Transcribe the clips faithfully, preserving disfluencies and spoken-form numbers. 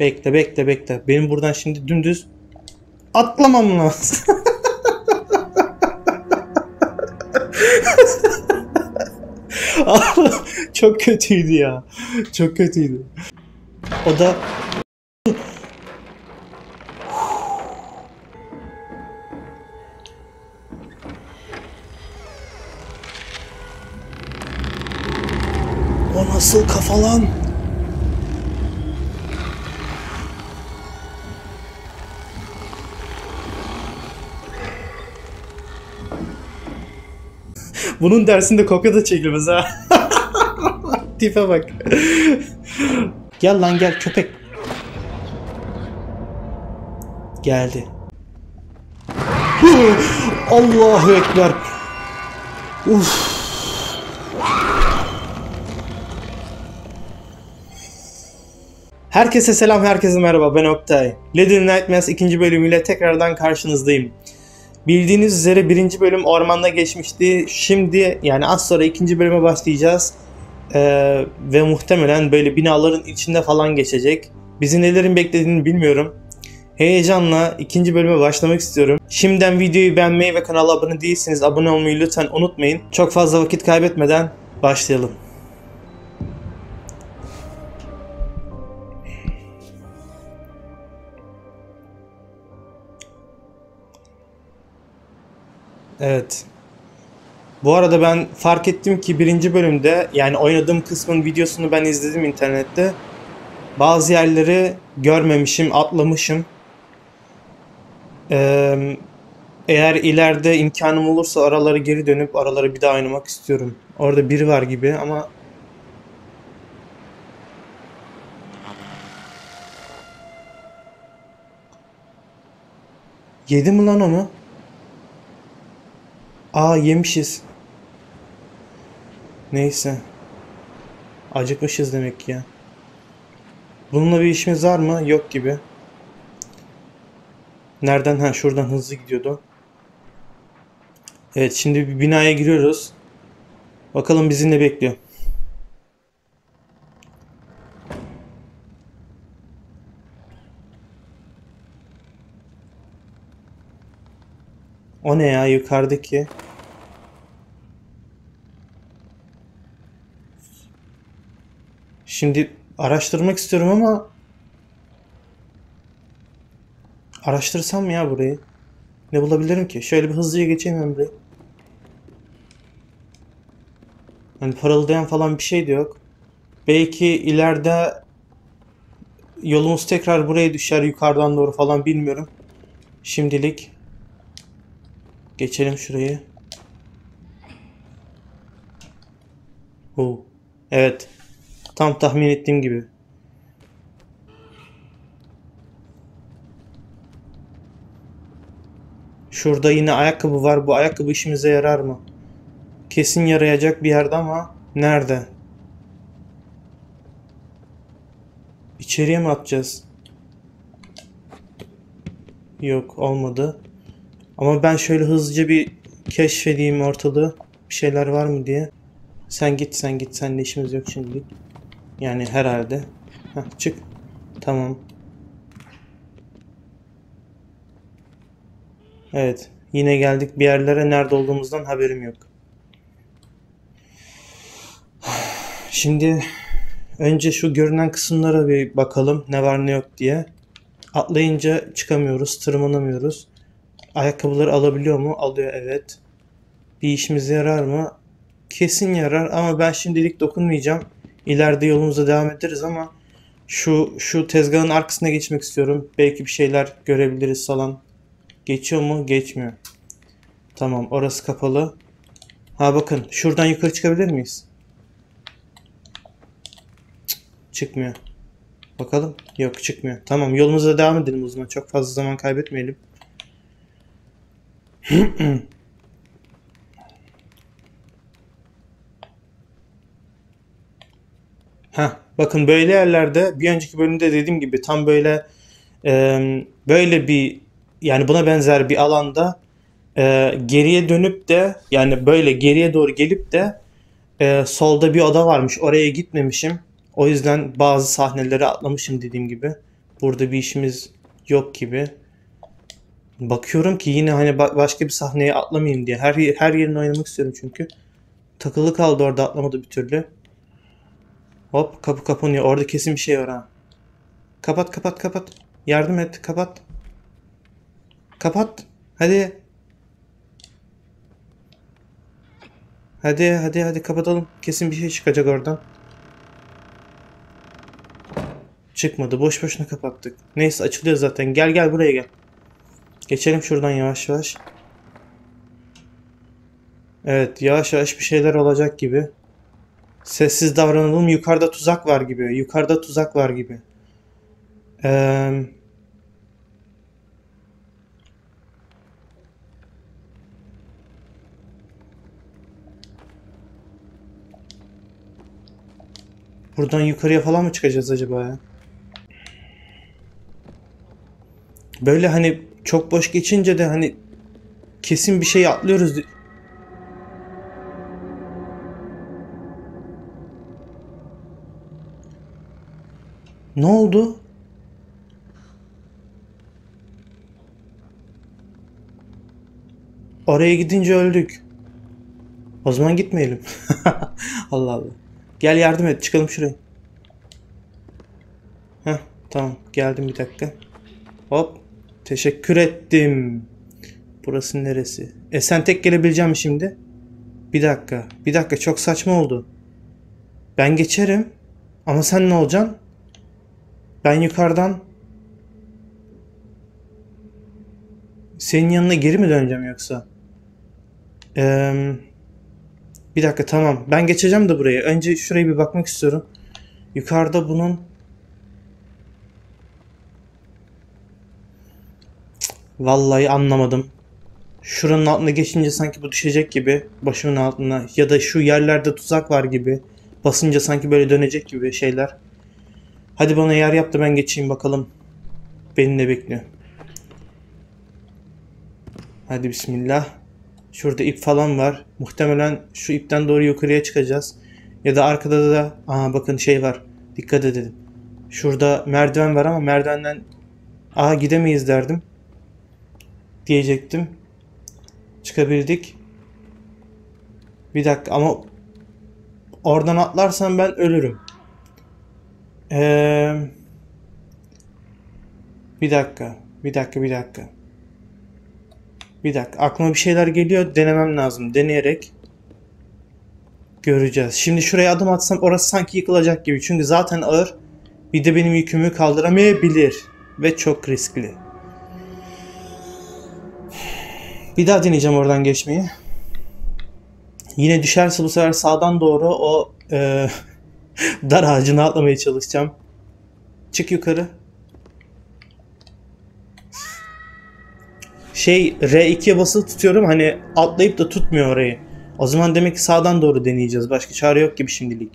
Bekle bekle bekle. Benim buradan şimdi dümdüz atlamam lazım. Çok kötüydü ya. Çok kötüydü. O da o nasıl kafa lan? Bunun dersinde kopya da çekilmez ha. Tipe bak. Gel lan gel köpek. Geldi. Allahu Ekber. Uf. Herkese selam, herkese merhaba. Ben Oktay. Little Nightmares ikinci bölümüyle tekrardan karşınızdayım. Bildiğiniz üzere birinci bölüm ormanda geçmişti. Şimdi yani az sonra ikinci bölüme başlayacağız. Ee, ve muhtemelen böyle binaların içinde falan geçecek. Bizi nelerin beklediğini bilmiyorum. Heyecanla ikinci bölüme başlamak istiyorum. Şimdiden videoyu beğenmeyi ve kanala abone değilseniz abone olmayı lütfen unutmayın. Çok fazla vakit kaybetmeden başlayalım. Evet. Bu arada ben fark ettim ki birinci bölümde, yani oynadığım kısmın videosunu ben izledim internette. Bazı yerleri görmemişim, atlamışım. Ee, eğer ileride imkanım olursa araları geri dönüp araları bir daha oynamak istiyorum. Orada biri var gibi ama... Yedi mi lan onu? Aa yemişiz. Neyse. Acıkmışız demek ki ya. Bununla bir işimiz var mı? Yok gibi. Nereden? Ha şuradan hızlı gidiyordu. Evet şimdi bir binaya giriyoruz. Bakalım bizi ne bekliyor. O ne ya yukarıdaki? Şimdi araştırmak istiyorum ama araştırsam mı ya burayı? Ne bulabilirim ki? Şöyle bir hızlıca geçeyim ben burayı. Hani parıldayan falan bir şey de yok. Belki ileride yolumuz tekrar buraya düşer yukarıdan doğru falan bilmiyorum. Şimdilik geçelim şurayı. Oo. Evet. Tam tahmin ettiğim gibi. Şurada yine ayakkabı var. Bu ayakkabı işimize yarar mı? Kesin yarayacak bir yerde ama nerede? İçeriye mi atacağız? Yok, olmadı. Ama ben şöyle hızlıca bir keşfedeyim ortalığı. Bir şeyler var mı diye. Sen git sen git. Seninle işimiz yok şimdilik. Yani herhalde. Heh, çık. Tamam. Evet. Yine geldik bir yerlere. Nerede olduğumuzdan haberim yok. Şimdi önce şu görünen kısımlara bir bakalım. Ne var ne yok diye. Atlayınca çıkamıyoruz. Tırmanamıyoruz. Ayakkabıları alabiliyor mu? Alıyor, evet. Bir işimize yarar mı? Kesin yarar ama ben şimdilik dokunmayacağım. İleride yolumuza devam ederiz ama şu şu tezgahın arkasına geçmek istiyorum. Belki bir şeyler görebiliriz falan. Geçiyor mu? Geçmiyor. Tamam, orası kapalı. Ha bakın, şuradan yukarı çıkabilir miyiz? Cık, çıkmıyor. Bakalım. Yok, çıkmıyor. Tamam, yolumuza devam edelim o zaman. Çok fazla zaman kaybetmeyelim. Ha, bakın böyle yerlerde bir önceki bölümde dediğim gibi tam böyle e, böyle bir yani buna benzer bir alanda e, geriye dönüp de yani böyle geriye doğru gelip de e, solda bir oda varmış, oraya gitmemişim, o yüzden bazı sahneleri atlamışım dediğim gibi. burada bir işimiz yok gibi. Bakıyorum ki yine hani başka bir sahneye atlamayayım diye. Her, her yerini oynamak istiyorum çünkü. Takılı kaldı orada, atlamadı bir türlü. Hop, kapı kapanıyor. Orada kesin bir şey var ha. Kapat kapat kapat. Yardım et, kapat. Kapat. Hadi. Hadi hadi hadi kapatalım. Kesin bir şey çıkacak oradan. Çıkmadı. Boş boşuna kapattık. Neyse, açılıyor zaten. Gel gel buraya gel. Geçelim şuradan yavaş yavaş. Evet, yavaş yavaş bir şeyler olacak gibi. Sessiz davranalım. Yukarıda tuzak var gibi. Yukarıda tuzak var gibi. Ee, buradan yukarıya falan mı çıkacağız acaba ya? Böyle hani çok boş geçince de hani kesin bir şey atlıyoruz. Ne oldu? Oraya gidince öldük. O zaman gitmeyelim. Allah Allah. Gel yardım et. Çıkalım şuraya. Heh, tamam. Geldim bir dakika. Hop. Teşekkür ettim. Burası neresi? E sen tek gelebileceğim şimdi. Bir dakika. Bir dakika. Çok saçma oldu. Ben geçerim. Ama sen ne olacaksın? Ben yukarıdan... Senin yanına geri mi döneceğim yoksa? Ee, bir dakika, tamam. Ben geçeceğim de buraya. Önce şuraya bir bakmak istiyorum. Yukarıda bunun... Vallahi anlamadım. Şuranın altına geçince sanki bu düşecek gibi. Başımın altına. Ya da şu yerlerde tuzak var gibi. Basınca sanki böyle dönecek gibi şeyler. Hadi bana yer yap da ben geçeyim bakalım. Beni ne bekliyor? Hadi bismillah. Şurada ip falan var. Muhtemelen şu ipten doğru yukarıya çıkacağız. Ya da arkada da... Aa bakın şey var. Dikkat edelim. Şurada merdiven var ama merdivenden... Aa gidemeyiz derdim. Diyecektim. Çıkabildik. Bir dakika ama... Oradan atlarsam ben ölürüm. Ee... Bir dakika. Bir dakika bir dakika. Bir dakika, aklıma bir şeyler geliyor, denemem lazım. Deneyerek göreceğiz. Şimdi şuraya adım atsam orası sanki yıkılacak gibi. Çünkü zaten ağır. Bir de benim yükümü kaldıramayabilir. Ve çok riskli. Bir daha deneyeceğim oradan geçmeyi. Yine düşerse bu sefer sağdan doğru o e, dar ağacına atlamaya çalışacağım. Çık yukarı. Şey R iki'ye basılı tutuyorum, hani atlayıp da tutmuyor orayı. O zaman demek ki sağdan doğru deneyeceğiz. Başka çare yok gibi şimdilik.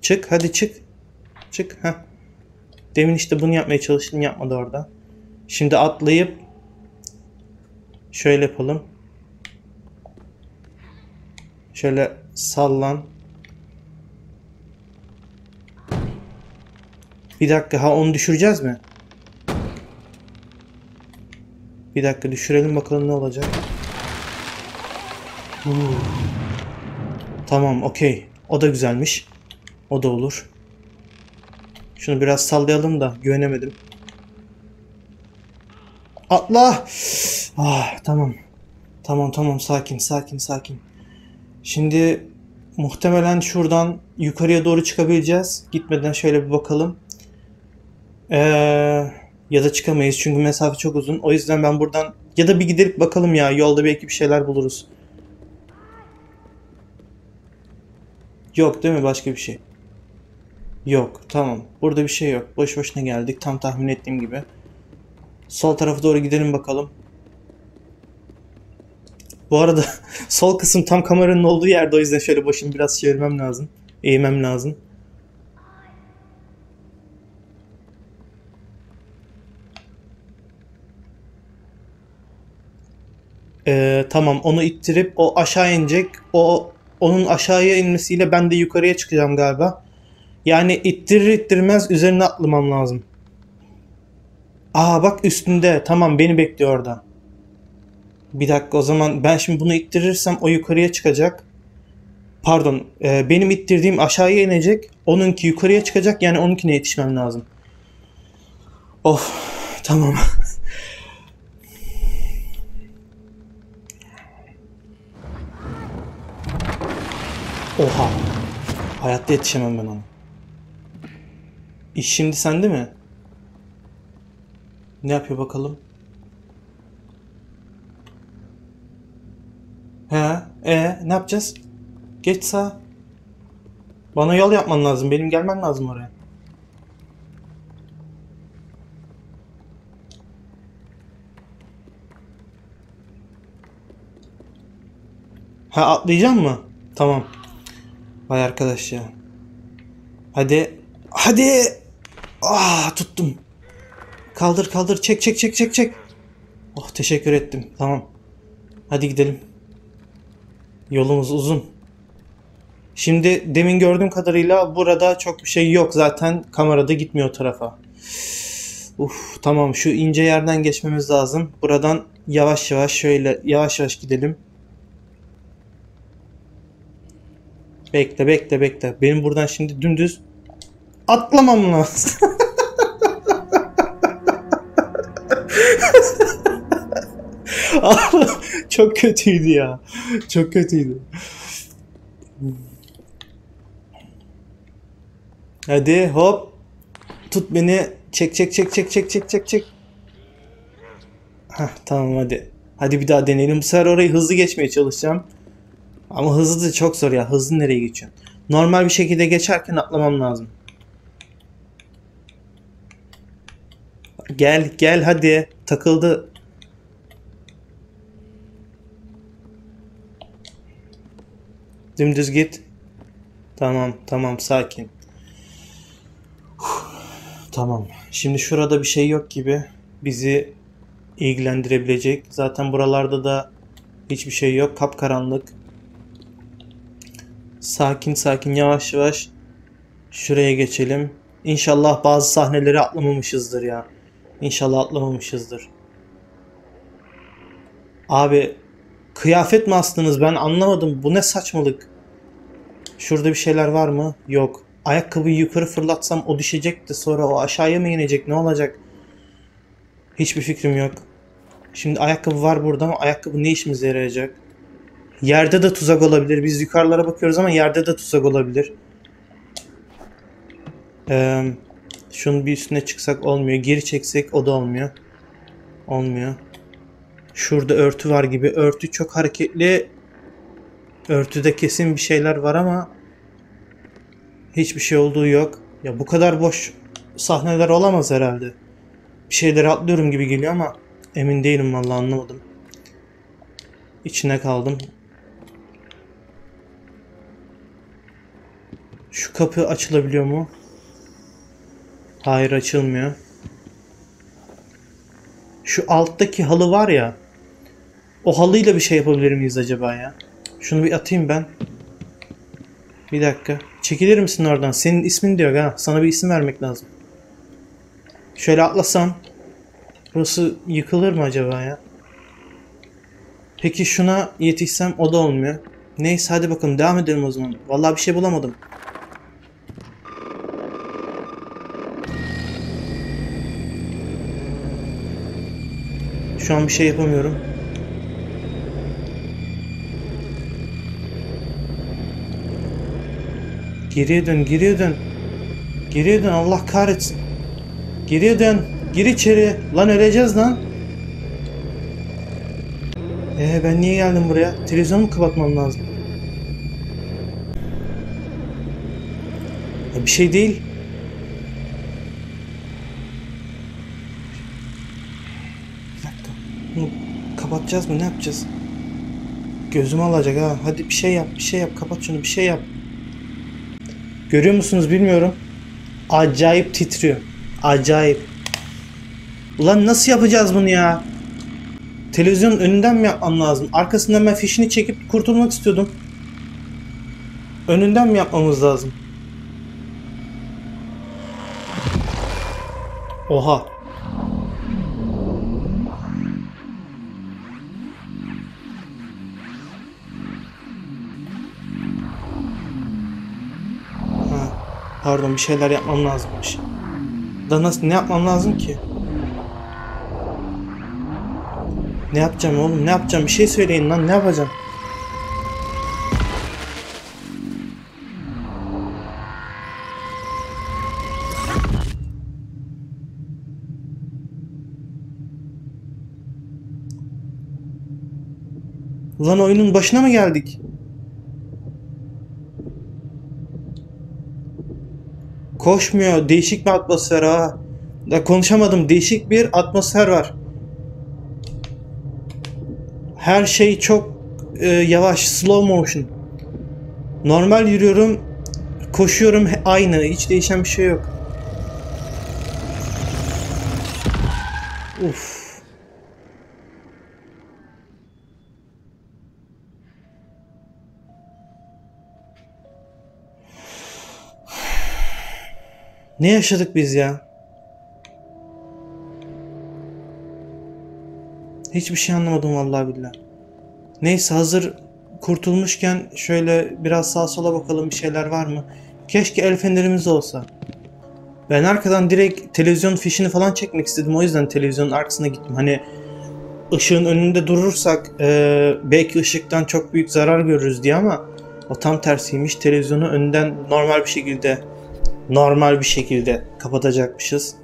Çık hadi çık. Çık. Heh. Demin işte bunu yapmaya çalıştım, yapmadı orada. Şimdi atlayıp şöyle yapalım. Şöyle sallan. Bir dakika, ha onu düşüreceğiz mi? Bir dakika düşürelim bakalım ne olacak. Uu. Tamam, okey. O da güzelmiş. O da olur. Şunu biraz sallayalım da güvenemedim. Atla! Ah, tamam. Tamam tamam sakin sakin sakin. Şimdi muhtemelen şuradan yukarıya doğru çıkabileceğiz. Gitmeden şöyle bir bakalım. Ee, ya da çıkamayız çünkü mesafe çok uzun. O yüzden ben buradan ya da bir giderip bakalım ya. Yolda belki bir şeyler buluruz. Yok değil mi? Başka bir şey. Yok. Tamam. Burada bir şey yok. Boş boşuna geldik. Tam tahmin ettiğim gibi. Sol tarafa doğru gidelim bakalım. Bu arada sol kısım tam kameranın olduğu yerde. O yüzden şöyle başımı biraz çevirmem lazım. Eğmem lazım. Ee, tamam, onu ittirip o aşağı inecek. O onun aşağıya inmesiyle ben de yukarıya çıkacağım galiba. Yani ittirir ittirmez üzerine atlamam lazım. Aa bak üstünde. Tamam, beni bekliyor orada. Bir dakika, o zaman ben şimdi bunu ittirirsem o yukarıya çıkacak. Pardon, e, benim ittirdiğim aşağıya inecek. Onunki yukarıya çıkacak, yani onunkine yetişmem lazım. Of tamam. Oha. Hayatta yetişemem ben ona. İş şimdi sende mi? Ne yapıyor bakalım? He, ee, ne yapacağız? Geç sağa. Bana yol yapman lazım. Benim gelmen lazım oraya. Ha, atlayacak mı? Tamam. Vay arkadaş ya. Hadi. Hadi. Ah, tuttum. Kaldır kaldır. Çek çek çek çek çek. Oh, teşekkür ettim. Tamam. Hadi gidelim. Yolumuz uzun. Şimdi demin gördüğüm kadarıyla burada çok bir şey yok. Zaten kamerada gitmiyor o tarafa. Uf, tamam, şu ince yerden geçmemiz lazım. Buradan yavaş yavaş şöyle yavaş yavaş gidelim. Bekle bekle bekle. Benim buradan şimdi dümdüz atlamam lazım. Çok kötüydü ya. Çok kötüydü. Hadi hop. Tut beni. Çek çek çek çek çek çek çek çek. Hah, tamam hadi. Hadi bir daha deneyelim. Bu sefer orayı hızlı geçmeye çalışacağım. Ama hızlı da çok zor ya. Hızlı nereye geçiyorsun? Normal bir şekilde geçerken atlamam lazım. Gel gel hadi. Takıldı. Dümdüz git. Tamam tamam, sakin. Uf, tamam. Şimdi şurada bir şey yok gibi bizi ilgilendirebilecek. Zaten buralarda da hiçbir şey yok. Kapkaranlık. Sakin sakin yavaş yavaş şuraya geçelim. İnşallah bazı sahneleri atlamamışızdır ya. İnşallah atlamamışızdır. Abi kıyafet mi astınız? Ben anlamadım. Bu ne saçmalık? Şurada bir şeyler var mı? Yok. Ayakkabıyı yukarı fırlatsam o düşecek de sonra o aşağıya mı inecek? Ne olacak? Hiçbir fikrim yok. Şimdi ayakkabı var burada ama ayakkabı ne işimize yarayacak? Yerde de tuzak olabilir. Biz yukarılara bakıyoruz ama yerde de tuzak olabilir. Ee, şunun bir üstüne çıksak olmuyor. Geri çeksek o da olmuyor. Olmuyor. Şurada örtü var gibi. Örtü çok hareketli. Örtüde kesin bir şeyler var ama hiçbir şey olduğu yok. Ya bu kadar boş sahneler olamaz herhalde. Bir şeyleri atlıyorum gibi geliyor ama emin değilim vallahi, anlamadım. İçine kaldım. Şu kapı açılabiliyor mu? Hayır, açılmıyor. Şu alttaki halı var ya. O halıyla bir şey yapabilir miyiz acaba ya? Şunu bir atayım ben. Bir dakika. Çekilir misin oradan? Senin ismin diyor ha. Sana bir isim vermek lazım. Şöyle atlasam. Burası yıkılır mı acaba ya? Peki şuna yetişsem o da olmuyor. Neyse hadi bakalım devam edelim o zaman. Vallahi bir şey bulamadım. Şu an bir şey yapamıyorum. Geriye dön, geriye dön. Geriye dön, Allah kahretsin. Geriye dön, gir içeri. Lan öleceğiz lan. Ee, ben niye geldim buraya? Televizyonu mu kapatmam lazım? Ya bir şey değil. Bir dakika. Bunu kapatacağız mı? Ne yapacağız? Gözümü alacak ha. Hadi bir şey yap, bir şey yap. Kapat şunu, bir şey yap. Görüyor musunuz bilmiyorum. Acayip titriyor. Acayip. Ulan nasıl yapacağız bunu ya? Televizyonun önünden mi yapmam lazım? Arkasından ben fişini çekip kurtulmak istiyordum. Önünden mi yapmamız lazım? Oha. Pardon, bir şeyler yapmam lazımmış. Da nasıl, ne yapmam lazım ki? Ne yapacağım oğlum? Ne yapacağım? Bir şey söyleyin lan. Ne yapacağım? Ulan oyunun başına mı geldik? Koşmuyor. Değişik bir atmosfer ha. Da konuşamadım. Değişik bir atmosfer var. Her şey çok e, yavaş. Slow motion. Normal yürüyorum. Koşuyorum. Aynı. Hiç değişen bir şey yok. Uf. Ne yaşadık biz ya? Hiçbir şey anlamadım vallahi billahi. Neyse, hazır kurtulmuşken şöyle biraz sağa sola bakalım, bir şeyler var mı? Keşke el fenerimiz olsa. Ben arkadan direkt televizyon fişini falan çekmek istedim. O yüzden televizyonun arkasına gittim. Hani ışığın önünde durursak e, belki ışıktan çok büyük zarar görürüz diye, ama o tam tersiymiş. Televizyonu önden normal bir şekilde... Normal bir şekilde kapatacakmışız.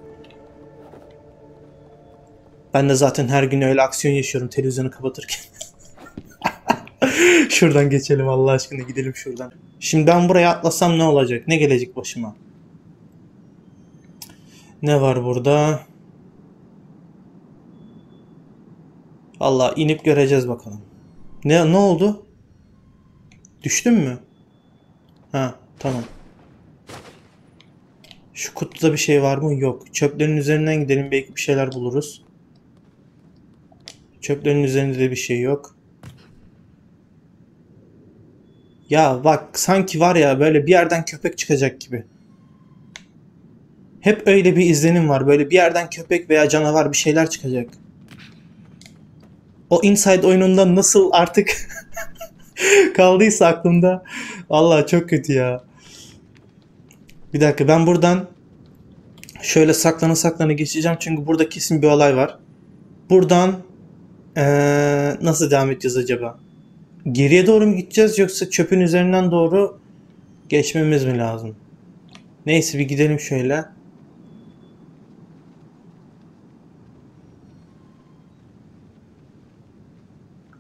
Ben de zaten her gün öyle aksiyon yaşıyorum televizyonu kapatırken. Şuradan geçelim Allah aşkına, gidelim şuradan. Şimdi ben buraya atlasam ne olacak? Ne gelecek başıma? Ne var burada? Vallahi inip göreceğiz bakalım. Ne ne oldu? Düştün mü? Ha, tamam. Şu kutuda bir şey var mı? Yok. Çöplerin üzerinden gidelim. Belki bir şeyler buluruz. Çöplerin üzerinde de bir şey yok. Ya bak, sanki var ya, böyle bir yerden köpek çıkacak gibi. Hep öyle bir izlenim var. Böyle bir yerden köpek veya canavar bir şeyler çıkacak. O Inside oyununda nasıl artık kaldıysa aklımda. Vallahi çok kötü ya. Bir dakika, ben buradan şöyle saklana saklana geçeceğim çünkü burada kesin bir olay var. Buradan ee, nasıl devam edeceğiz acaba? Geriye doğru mu gideceğiz yoksa çöpün üzerinden doğru geçmemiz mi lazım? Neyse, bir gidelim şöyle.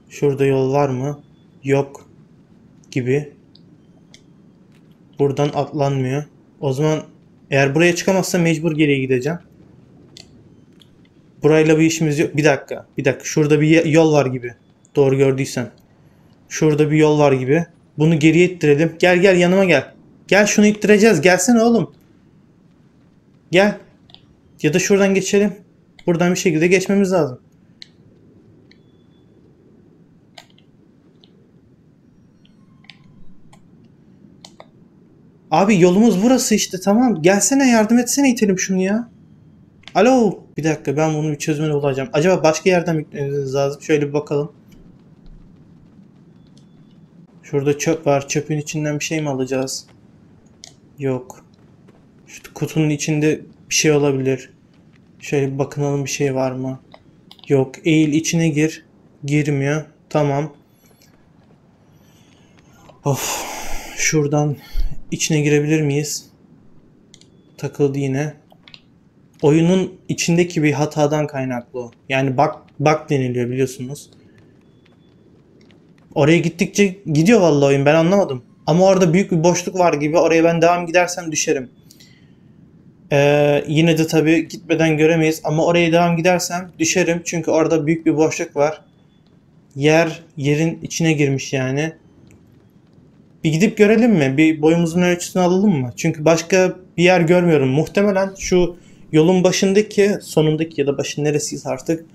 Şurada yol var mı? Yok gibi. Buradan atlanmıyor. O zaman eğer buraya çıkamazsa mecbur geriye gideceğim. Burayla bir işimiz yok. Bir dakika. Bir dakika. Şurada bir yol var gibi. Doğru gördüysem. Şurada bir yol var gibi. Bunu geriye ittirelim. Gel gel, yanıma gel. Gel, şunu ittireceğiz. Gelsene oğlum. Gel. Ya da şuradan geçelim. Buradan bir şekilde geçmemiz lazım. Abi yolumuz burası işte, tamam. Gelsene, yardım etsene, itelim şunu ya. Alo. Bir dakika, ben bunu bir çözümüne bulacağım. Acaba başka yerden yüklememiz lazım. Şöyle bir bakalım. Şurada çöp var. Çöpün içinden bir şey mi alacağız? Yok. Şu kutunun içinde bir şey olabilir. Şöyle bir bakınalım, bir şey var mı? Yok. Eğil, içine gir. Girmiyor. Tamam. Of. Şuradan... İçine girebilir miyiz? Takıldı yine. Oyunun içindeki bir hatadan kaynaklı o. Yani bak bak deniliyor biliyorsunuz. Oraya gittikçe gidiyor vallahi oyun, ben anlamadım. Ama orada büyük bir boşluk var gibi. Oraya ben devam gidersem düşerim. Ee, yine de tabii gitmeden göremeyiz. Ama oraya devam gidersem düşerim. Çünkü orada büyük bir boşluk var. Yer yerin içine girmiş yani. Bir gidip görelim mi? Bir boyumuzun ölçüsünü alalım mı? Çünkü başka bir yer görmüyorum. Muhtemelen şu yolun başındaki, sonundaki ya da başın neresiyse artık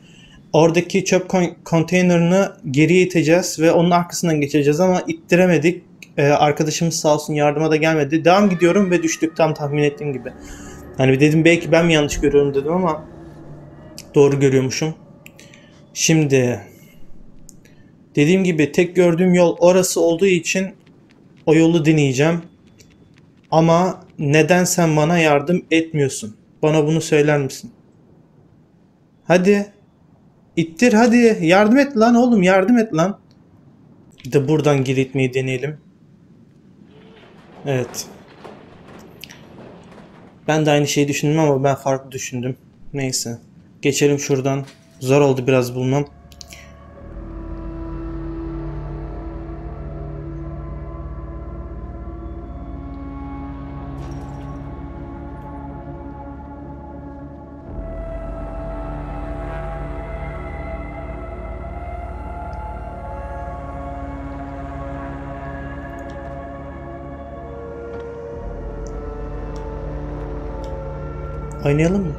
oradaki çöp konteynerini geri iteceğiz ve onun arkasından geçeceğiz ama ittiremedik. Ee, arkadaşımız sağ olsun yardıma da gelmedi. Devam gidiyorum ve düştük tam tahmin ettiğim gibi. Hani dedim belki ben mi yanlış görüyorum dedim ama doğru görüyormuşum. Şimdi dediğim gibi tek gördüğüm yol orası olduğu için o yolu deneyeceğim. Ama neden sen bana yardım etmiyorsun? Bana bunu söyler misin? Hadi. İttir hadi. Yardım et lan oğlum. Yardım et lan. Bir de buradan geri itmeyi deneyelim. Evet. Ben de aynı şeyi düşündüm ama ben farklı düşündüm. Neyse. Geçelim şuradan. Zor oldu biraz bulmam. Oynayalım mı?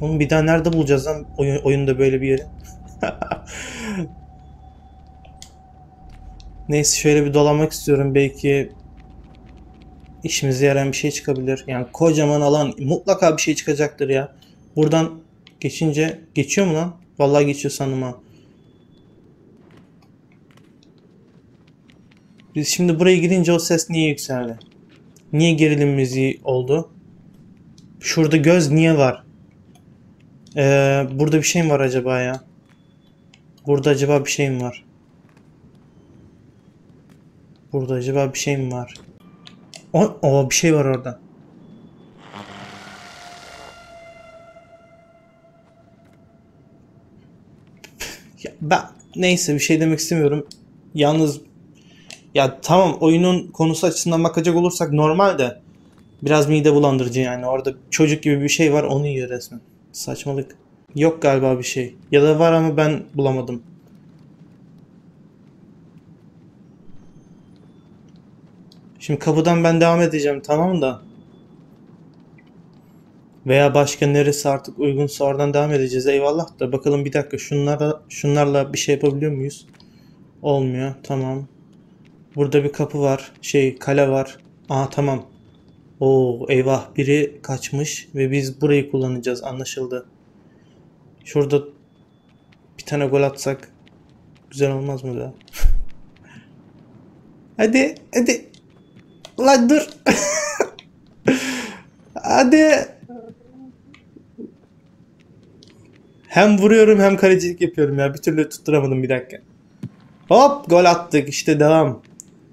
Oğlum bir daha nerede bulacağız lan oyun, oyunda böyle bir yeri? Neyse şöyle bir dolanmak istiyorum, belki işimize yarayan bir şey çıkabilir. Yani kocaman alan, mutlaka bir şey çıkacaktır ya. Buradan geçince geçiyor mu lan? Vallahi geçiyor sanırım ha. Biz şimdi buraya girince o ses niye yükseldi? Niye gerilim müziği oldu? Şurada göz niye var? Ee, burada bir şey mi var acaba ya? Burada acaba bir şey mi var? Burada acaba bir şey mi var? O, o bir şey var orada. Ben neyse bir şey demek istemiyorum. Yalnız ya tamam, oyunun konusu açısından bakacak olursak normal de biraz mide bulandırıcı yani. Orada çocuk gibi bir şey var, onu yiyor resmen. Saçmalık. Yok galiba bir şey. Ya da var ama ben bulamadım. Şimdi kapıdan ben devam edeceğim, tamam da. Veya başka neresi artık uygunsa oradan devam edeceğiz, eyvallah da. Bakalım bir dakika, şunlara, şunlarla bir şey yapabiliyor muyuz? Olmuyor, tamam. Burada bir kapı var, şey kale var. Aa tamam. Oo eyvah, biri kaçmış ve biz burayı kullanacağız, anlaşıldı. Şurada bir tane gol atsak güzel olmaz mı da? Hadi hadi. Lan dur. Hadi. Hem vuruyorum hem kalecilik yapıyorum ya. Bir türlü tutturamadım, bir dakika. Hop gol attık işte, devam.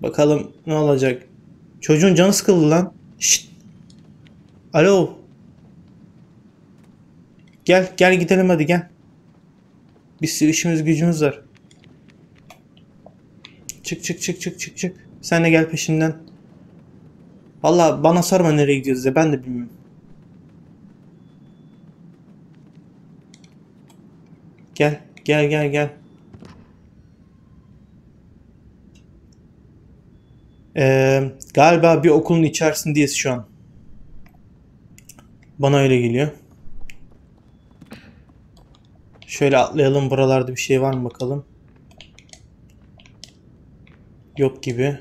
Bakalım ne olacak. Çocuğun canı sıkıldı lan. Şşt. Alo. Gel gel gidelim hadi gel. Bir sürü işimiz gücümüz var. Çık çık çık çık çık çık. Sen de gel peşimden. Vallahi bana sorma nereye gidiyoruz ya, ben de bilmiyorum. Gel, gel, gel, gel. Ee, galiba bir okulun içerisindeyiz şu an. Bana öyle geliyor. Şöyle atlayalım, buralarda bir şey var mı bakalım. Yok gibi.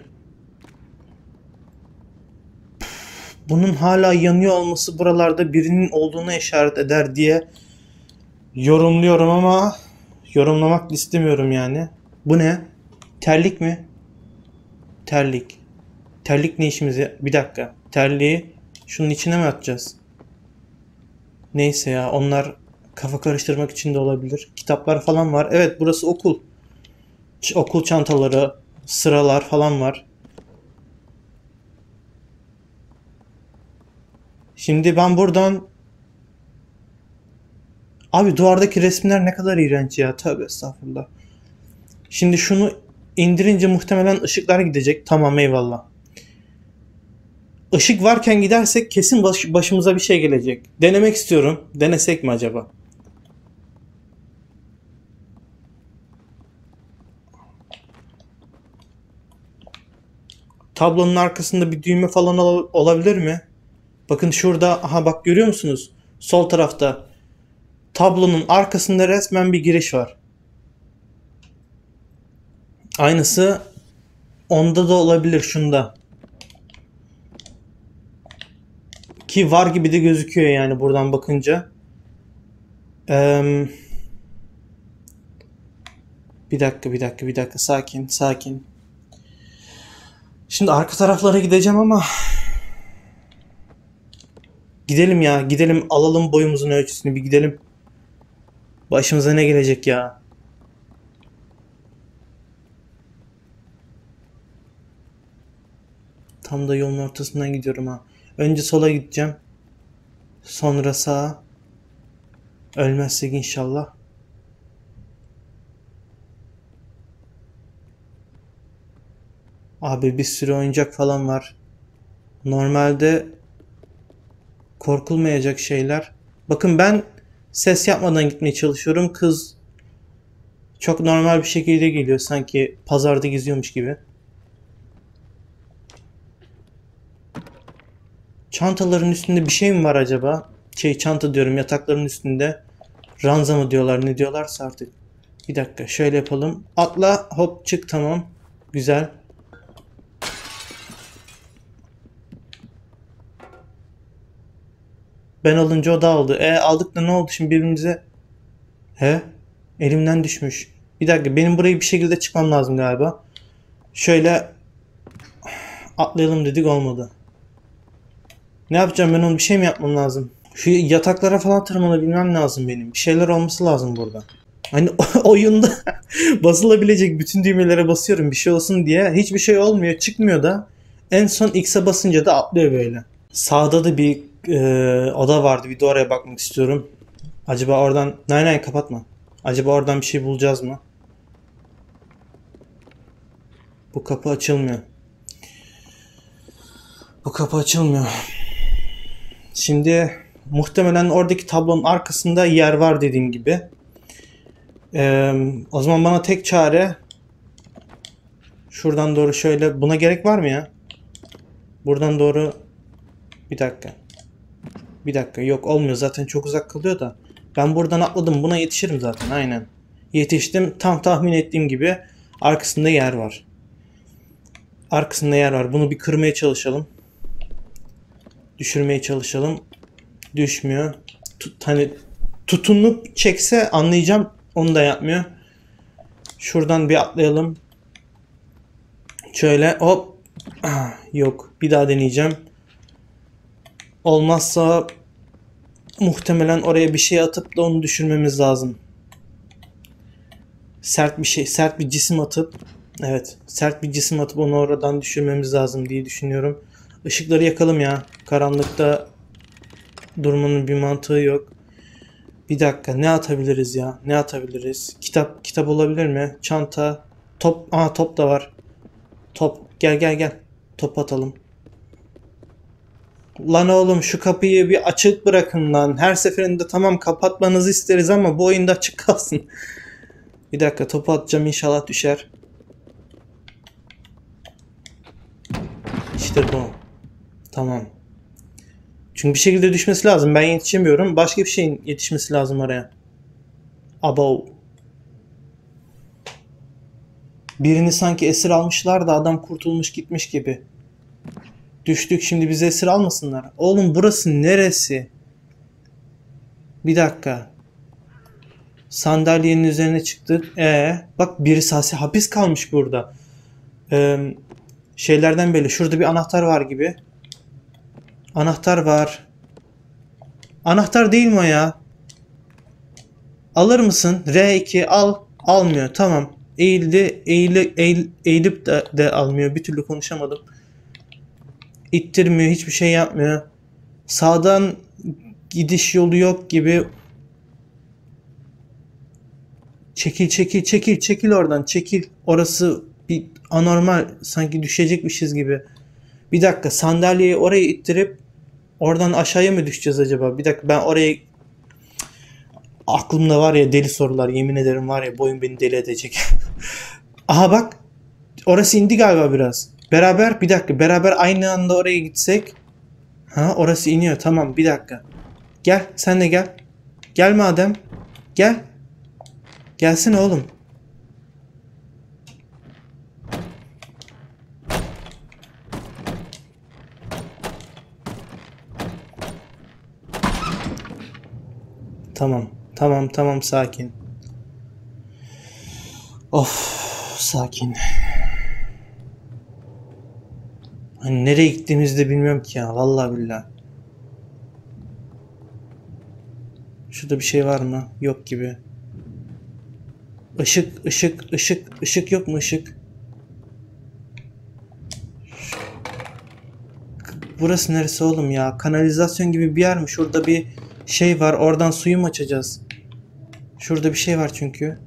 Bunun hala yanıyor olması buralarda birinin olduğuna işaret eder diye yorumluyorum ama yorumlamak istemiyorum yani. Bu ne? Terlik mi? Terlik. Terlik ne işimize? Bir dakika. Terliği şunun içine mi atacağız? Neyse ya, onlar kafa karıştırmak için de olabilir. Kitaplar falan var. Evet burası okul. Ç- okul çantaları, sıralar falan var. Şimdi ben buradan... Abi duvardaki resimler ne kadar iğrenç ya. Tövbe estağfurullah. Şimdi şunu indirince muhtemelen ışıklar gidecek. Tamam eyvallah. Işık varken gidersek kesin baş, başımıza bir şey gelecek. Denemek istiyorum. Denesek mi acaba? tablonun arkasında bir düğme falan olabilir mi? Bakın şurada, aha bak görüyor musunuz? Sol tarafta tablonun arkasında resmen bir giriş var. Aynısı onda da olabilir, şunda. Ki var gibi de gözüküyor yani buradan bakınca. Ee, bir dakika bir dakika bir dakika sakin sakin. Şimdi arka taraflara gideceğim ama gidelim ya, gidelim, alalım boyumuzun ölçüsünü, bir gidelim. Başımıza ne gelecek ya? Tam da yolun ortasından gidiyorum ha. Önce sola gideceğim. Sonra sağa. Ölmezsek inşallah. Abi bir sürü oyuncak falan var. Normalde korkulmayacak şeyler. Bakın ben ses yapmadan gitmeye çalışıyorum. Kız çok normal bir şekilde geliyor. Sanki pazarda geziyormuş gibi. Çantaların üstünde bir şey mi var acaba? Şey, çanta diyorum, yatakların üstünde. Ranza mı diyorlar, ne diyorlarsa artık. Bir dakika şöyle yapalım. Atla, hop, çık, tamam. Güzel. Ben alınca o da aldı. E aldık da ne oldu şimdi birbirimize? He? Elimden düşmüş. Bir dakika, benim burayı bir şekilde çıkmam lazım galiba. Şöyle atlayalım dedik, olmadı. Ne yapacağım ben onu, bir şey mi yapmam lazım? Şu yataklara falan tırmanabilmem lazım benim. Bir şeyler olması lazım burada. Hani oyunda basılabilecek bütün düğmelere basıyorum bir şey olsun diye. Hiçbir şey olmuyor, çıkmıyor da. En son X'e basınca da atlıyor böyle. Sağda da bir e, oda vardı. Bir de oraya bakmak istiyorum. Acaba oradan... Nay nay kapatma. Acaba oradan bir şey bulacağız mı? Bu kapı açılmıyor. Bu kapı açılmıyor. Şimdi muhtemelen oradaki tablonun arkasında yer var dediğim gibi. Ee, o zaman bana tek çare şuradan doğru şöyle. Buna gerek var mı ya? Buradan doğru. Bir dakika. Bir dakika. Yok, olmuyor. Zaten çok uzak kalıyor da. Ben buradan atladım. Buna yetişirim zaten. Aynen. Yetiştim. Tam tahmin ettiğim gibi arkasında yer var. Arkasında yer var. Bunu bir kırmaya çalışalım. Düşürmeye çalışalım. Düşmüyor. Tut, hani tutunup çekse anlayacağım. Onu da yapmıyor. Şuradan bir atlayalım. Şöyle hop. Yok. Bir daha deneyeceğim. Olmazsa muhtemelen oraya bir şey atıp da onu düşürmemiz lazım. Sert bir şey. Sert bir cisim atıp. Evet. Sert bir cisim atıp onu oradan düşürmemiz lazım diye düşünüyorum. Işıkları yakalım ya. Karanlıkta durmanın bir mantığı yok. Bir dakika, ne atabiliriz ya? Ne atabiliriz? Kitap, kitap olabilir mi? Çanta, top. Aa, top da var. Top. Gel gel gel. Top atalım. Lan oğlum şu kapıyı bir açık bırakın lan. Her seferinde tamam kapatmanızı isteriz ama bu oyunda açık kalsın. Bir dakika, topu atacağım, inşallah düşer. İşte bu. Tamam. Çünkü bir şekilde düşmesi lazım. Ben yetişemiyorum. Başka bir şeyin yetişmesi lazım oraya. Abo. Birini sanki esir almışlar da adam kurtulmuş gitmiş gibi. Düştük, şimdi bizi esir almasınlar. Oğlum burası neresi? Bir dakika. Sandalyenin üzerine çıktık. Ee, bak birisi hapis kalmış burada. Ee, şeylerden böyle. Şurada bir anahtar var gibi. Anahtar var. Anahtar değil mi o ya? Alır mısın? R iki al. Almıyor. Tamam. Eğildi. Eğil, eğil, eğilip de, de almıyor. Bir türlü konuşamadım. İttirmiyor. Hiçbir şey yapmıyor. Sağdan gidiş yolu yok gibi. Çekil çekil çekil. Çekil oradan. Çekil. Orası bir anormal. Sanki düşecekmişiz gibi. Bir dakika, sandalyeyi oraya ittirip oradan aşağıya mı düşeceğiz acaba? Bir dakika, ben oraya... Aklımda var ya deli sorular, yemin ederim var ya, boyun beni deli edecek. Aha bak, orası indi galiba biraz. Beraber bir dakika. Beraber aynı anda oraya gitsek. Ha, orası iniyor. Tamam, bir dakika. Gel, sen de gel. Gel madem. Gel. Gelsin oğlum. Tamam. Tamam, tamam, sakin. Of, sakin. Hani nereye gittiğimizi de bilmiyorum ki ya. Vallahi billahi. Şurada bir şey var mı? Yok gibi. Işık, ışık, ışık, ışık yok mu ışık? Burası neresi oğlum ya? Kanalizasyon gibi bir yer mi? Şurada bir şey var. Oradan suyu mu açacağız? Şurada bir şey var çünkü.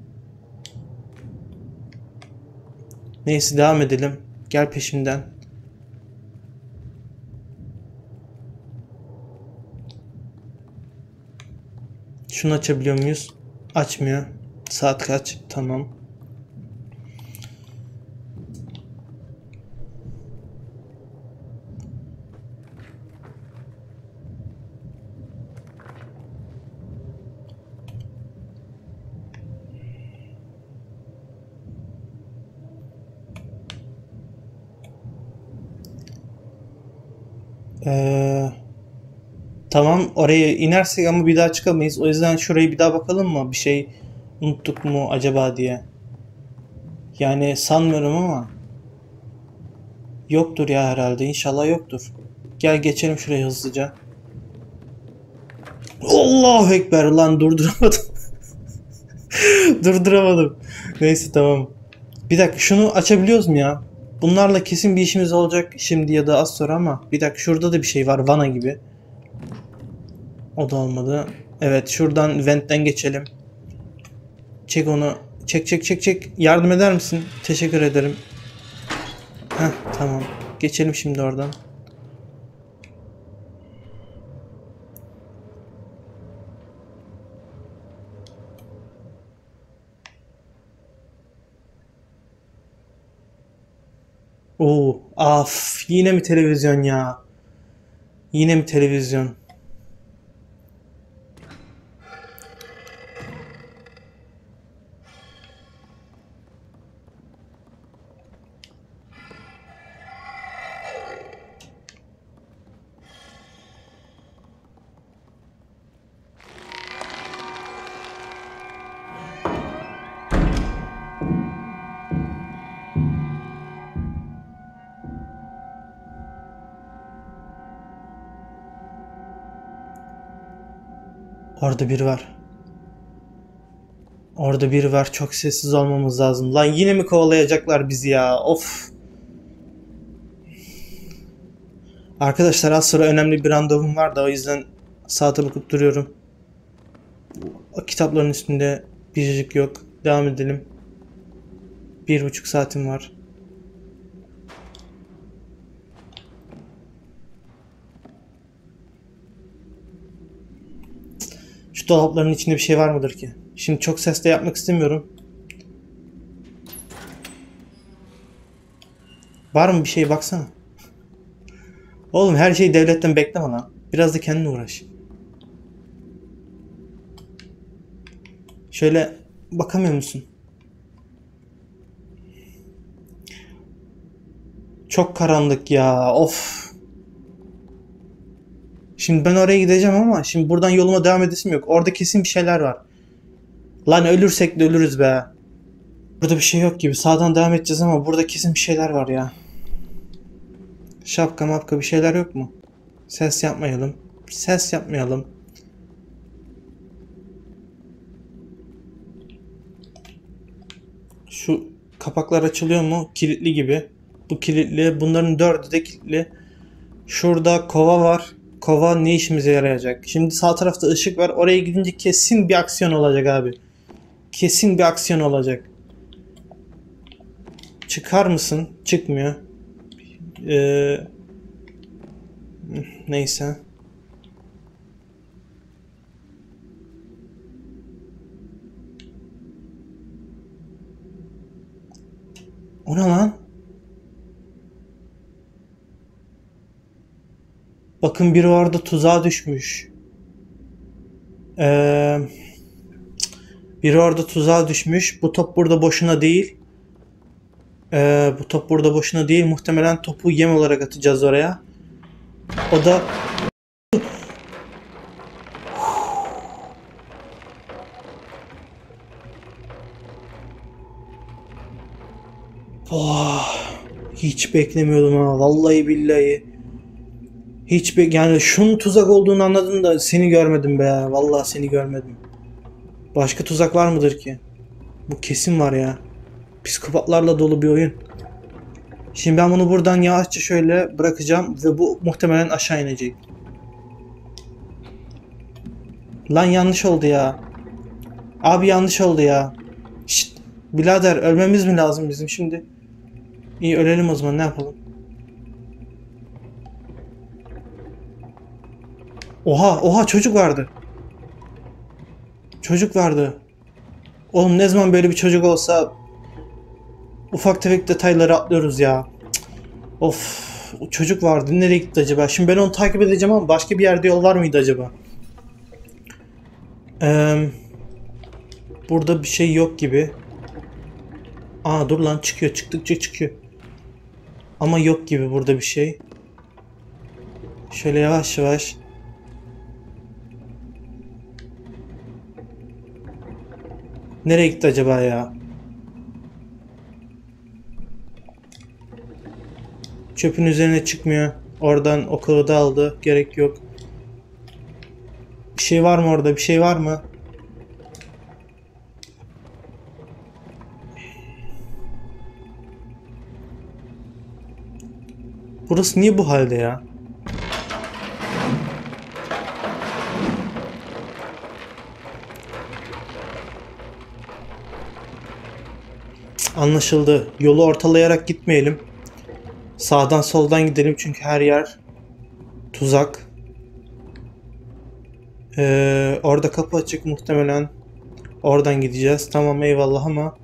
Neyse devam edelim. Gel peşimden. Şunu açabiliyor muyuz? Açmıyor. Saat kaç? Tamam. Ee, tamam, oraya inersek ama bir daha çıkamayız. O yüzden şurayı bir daha bakalım mı? Bir şey unuttuk mu acaba diye. Yani sanmıyorum ama. Yoktur ya herhalde. İnşallah yoktur. Gel geçelim şuraya hızlıca. Allahu Ekber lan, durduramadım. Durduramadım. Neyse tamam. Bir dakika, şunu açabiliyoruz mu ya? Bunlarla kesin bir işimiz olacak şimdi ya da az sonra ama. Bir dakika, şurada da bir şey var. Vana gibi. O da olmadı. Evet, şuradan ventten geçelim. Çek onu. Çek çek çek çek. Yardım eder misin? Teşekkür ederim. Heh, tamam. Geçelim şimdi oradan. Oo, af. Yine mi televizyon ya? Yine mi televizyon? Orada biri var. Orada biri var. Çok sessiz olmamız lazım. Lan yine mi kovalayacaklar bizi ya? Of. Arkadaşlar az sonra önemli bir randevum var da o yüzden saate bakıp duruyorum. O kitapların üstünde biricik yok. Devam edelim. Bir buçuk saatim var. Dolapların içinde bir şey var mıdır ki? Şimdi çok sesle yapmak istemiyorum. Var mı bir şey, baksana. Oğlum her şeyi devletten bekleme lan. Biraz da kendine uğraş. Şöyle bakamıyor musun? Çok karanlık ya. Of. Şimdi ben oraya gideceğim ama şimdi buradan yoluma devam edesim yok. Orada kesin bir şeyler var. Lan ölürsek de ölürüz be. Burada bir şey yok gibi. Sağdan devam edeceğiz ama burada kesin bir şeyler var ya. Şapka mapka bir şeyler yok mu? Ses yapmayalım. Ses yapmayalım. Şu kapaklar açılıyor mu? Kilitli gibi. Bu kilitli. Bunların dördü de kilitli. Şurada kova var. Kova ne işimize yarayacak? Şimdi sağ tarafta ışık var. Oraya gidince kesin bir aksiyon olacak abi. Kesin bir aksiyon olacak. Çıkar mısın? Çıkmıyor. Ee, neyse. O ne lan? Bakın biri orada tuzağa düşmüş. Ee, biri orada tuzağa düşmüş. Bu top burada boşuna değil. Ee, bu top burada boşuna değil. Muhtemelen topu yem olarak atacağız oraya. O da... Oh, hiç beklemiyordum ha. Vallahi billahi. Hiç be, yani şunun tuzak olduğunu anladım da seni görmedim be. Vallahi seni görmedim. Başka tuzak var mıdır ki? Bu kesin var ya. Psikopatlarla dolu bir oyun. Şimdi ben bunu buradan yavaşça şöyle bırakacağım ve bu muhtemelen aşağı inecek. Lan yanlış oldu ya. Abi yanlış oldu ya. Şşt, birader ölmemiz mi lazım bizim şimdi? İyi ölelim o zaman, ne yapalım? Oha oha, çocuk vardı. Çocuk vardı. Oğlum ne zaman böyle bir çocuk olsa ufak tefek detayları atlıyoruz ya. Cık. Of, çocuk vardı. Nereye gitti acaba? Şimdi ben onu takip edeceğim ama başka bir yerde yol var mıydı acaba? Ee, burada bir şey yok gibi. Aa dur lan, çıkıyor. Çıktıkça çıkıyor. Ama yok gibi burada bir şey. Şöyle yavaş yavaş. Nereye gitti acaba ya? Çöpün üzerine çıkmıyor. Oradan o kılığı da aldı. Gerek yok. Bir şey var mı orada? Bir şey var mı? Burası niye bu halde ya? Anlaşıldı. Yolu ortalayarak gitmeyelim. Sağdan soldan gidelim çünkü her yer tuzak. Ee, orada kapı açık, muhtemelen oradan gideceğiz. Tamam eyvallah ama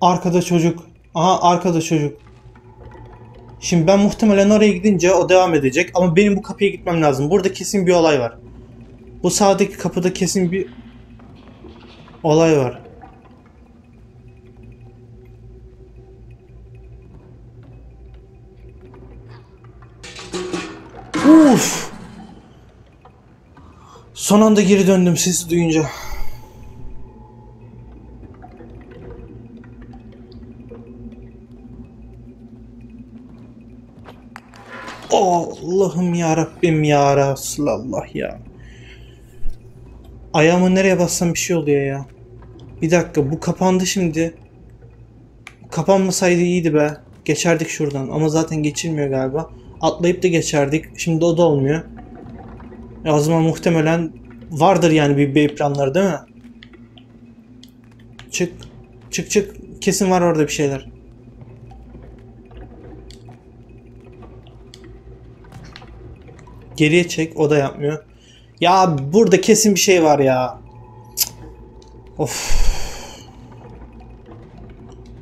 arkada çocuk. Aha arkada çocuk. Şimdi ben muhtemelen oraya gidince o devam edecek ama benim bu kapıya gitmem lazım. Burada kesin bir olay var. Bu sağdaki kapıda kesin bir olay var. Uf. Son anda geri döndüm sesi duyunca. Allah'ım ya Rabbim ya Resulallah ya. Ayağımı nereye bassam bir şey oluyor ya. Bir dakika, bu kapandı şimdi. Kapanmasaydı iyiydi be. Geçerdik şuradan ama zaten geçilmiyor galiba. Atlayıp da geçerdik. Şimdi o da olmuyor. E o zaman muhtemelen vardır yani bir B planları değil mi? Çık. Çık çık. Kesin var orada bir şeyler. Geriye çek. O da yapmıyor. Ya burada kesin bir şey var ya. Cık. Of.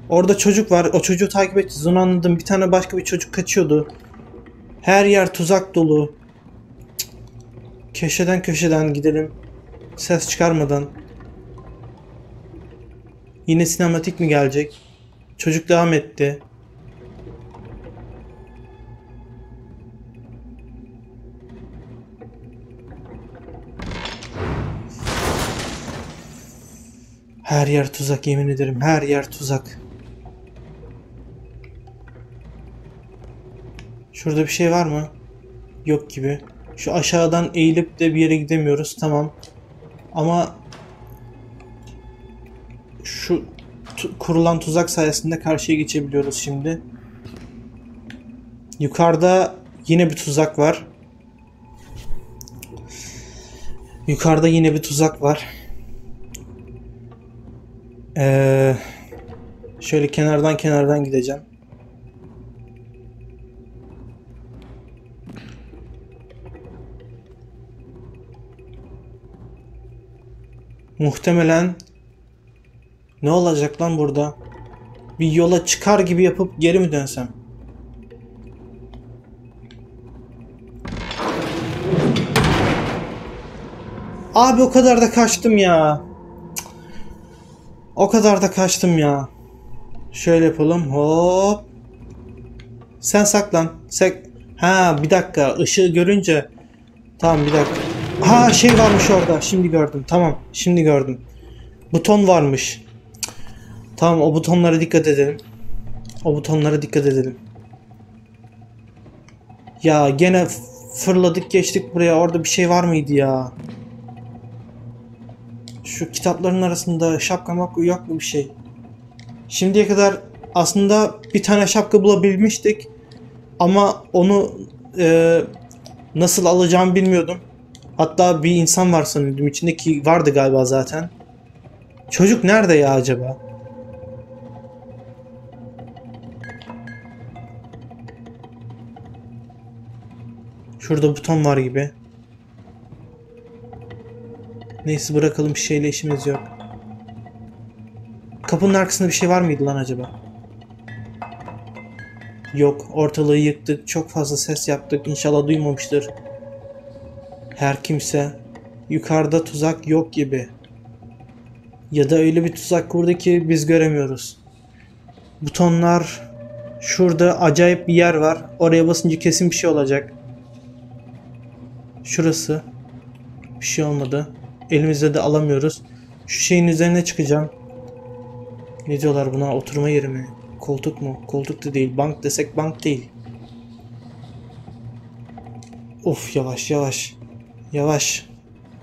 Orada çocuk var. O çocuğu takip edeceğiz. Onu anladım. Bir tane başka bir çocuk kaçıyordu. Her yer tuzak dolu. Cık. Köşeden köşeden gidelim. Ses çıkarmadan. Yine sinematik mi gelecek? Çocuk devam etti. Her yer tuzak, yemin ederim. Her yer tuzak. Şurada bir şey var mı? Yok gibi. Şu aşağıdan eğilip de bir yere gidemiyoruz. Tamam. Ama şu kurulan tuzak sayesinde karşıya geçebiliyoruz şimdi. Yukarıda yine bir tuzak var. Yukarıda yine bir tuzak var. Ee, şöyle kenardan kenardan gideceğim. Muhtemelen ne olacak lan burada? Bir yola çıkar gibi yapıp geri mi dönsem? Abi o kadar da kaçtım ya. Cık. O kadar da kaçtım ya. Şöyle yapalım. Hop. Sen saklan. Sek. Ha bir dakika. Işığı görünce. Tamam bir dakika. Ha şey varmış orada. Şimdi gördüm. Tamam. Şimdi gördüm. Buton varmış. Tamam o butonlara dikkat edelim. O butonlara dikkat edelim. Ya gene fırladık geçtik buraya. Orada bir şey var mıydı ya? Şu kitapların arasında şapka makul yok mu bir şey? Şimdiye kadar aslında bir tane şapka bulabilmiştik. Ama onu e, nasıl alacağımı bilmiyordum. Hatta bir insan var sanıyordum içindeki vardı galiba zaten. Çocuk nerede ya acaba? Şurada buton var gibi. Neyse bırakalım, bir şeyle işimiz yok. Kapının arkasında bir şey var mıydı lan acaba? Yok, ortalığı yıktık, çok fazla ses yaptık, İnşallah duymamıştır her kimse. Yukarıda tuzak yok gibi. Ya da öyle bir tuzak kurdu ki biz göremiyoruz. Butonlar, şurada acayip bir yer var, oraya basınca kesin bir şey olacak. Şurası, bir şey olmadı. Elimizde de alamıyoruz. Şu şeyin üzerine çıkacağım. Ne diyorlar buna? Oturma yeri mi? Koltuk mu? Koltuk da değil. Bank desek bank değil. Of yavaş yavaş. Yavaş.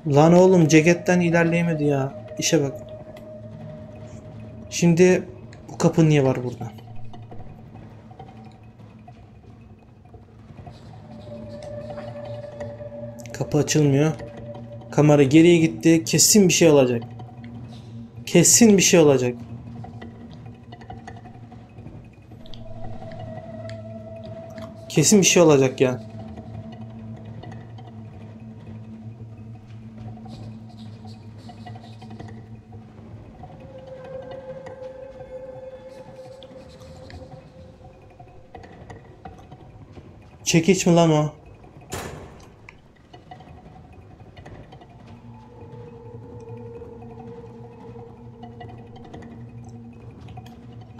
Lan oğlum ceketten ilerleyemedi ya. İşe bak. Şimdi bu kapı niye var burada? Kapı açılmıyor. Kamera geriye gitti. Kesin bir şey olacak. Kesin bir şey olacak. Kesin bir şey olacak ya. Çekiç mi lan o?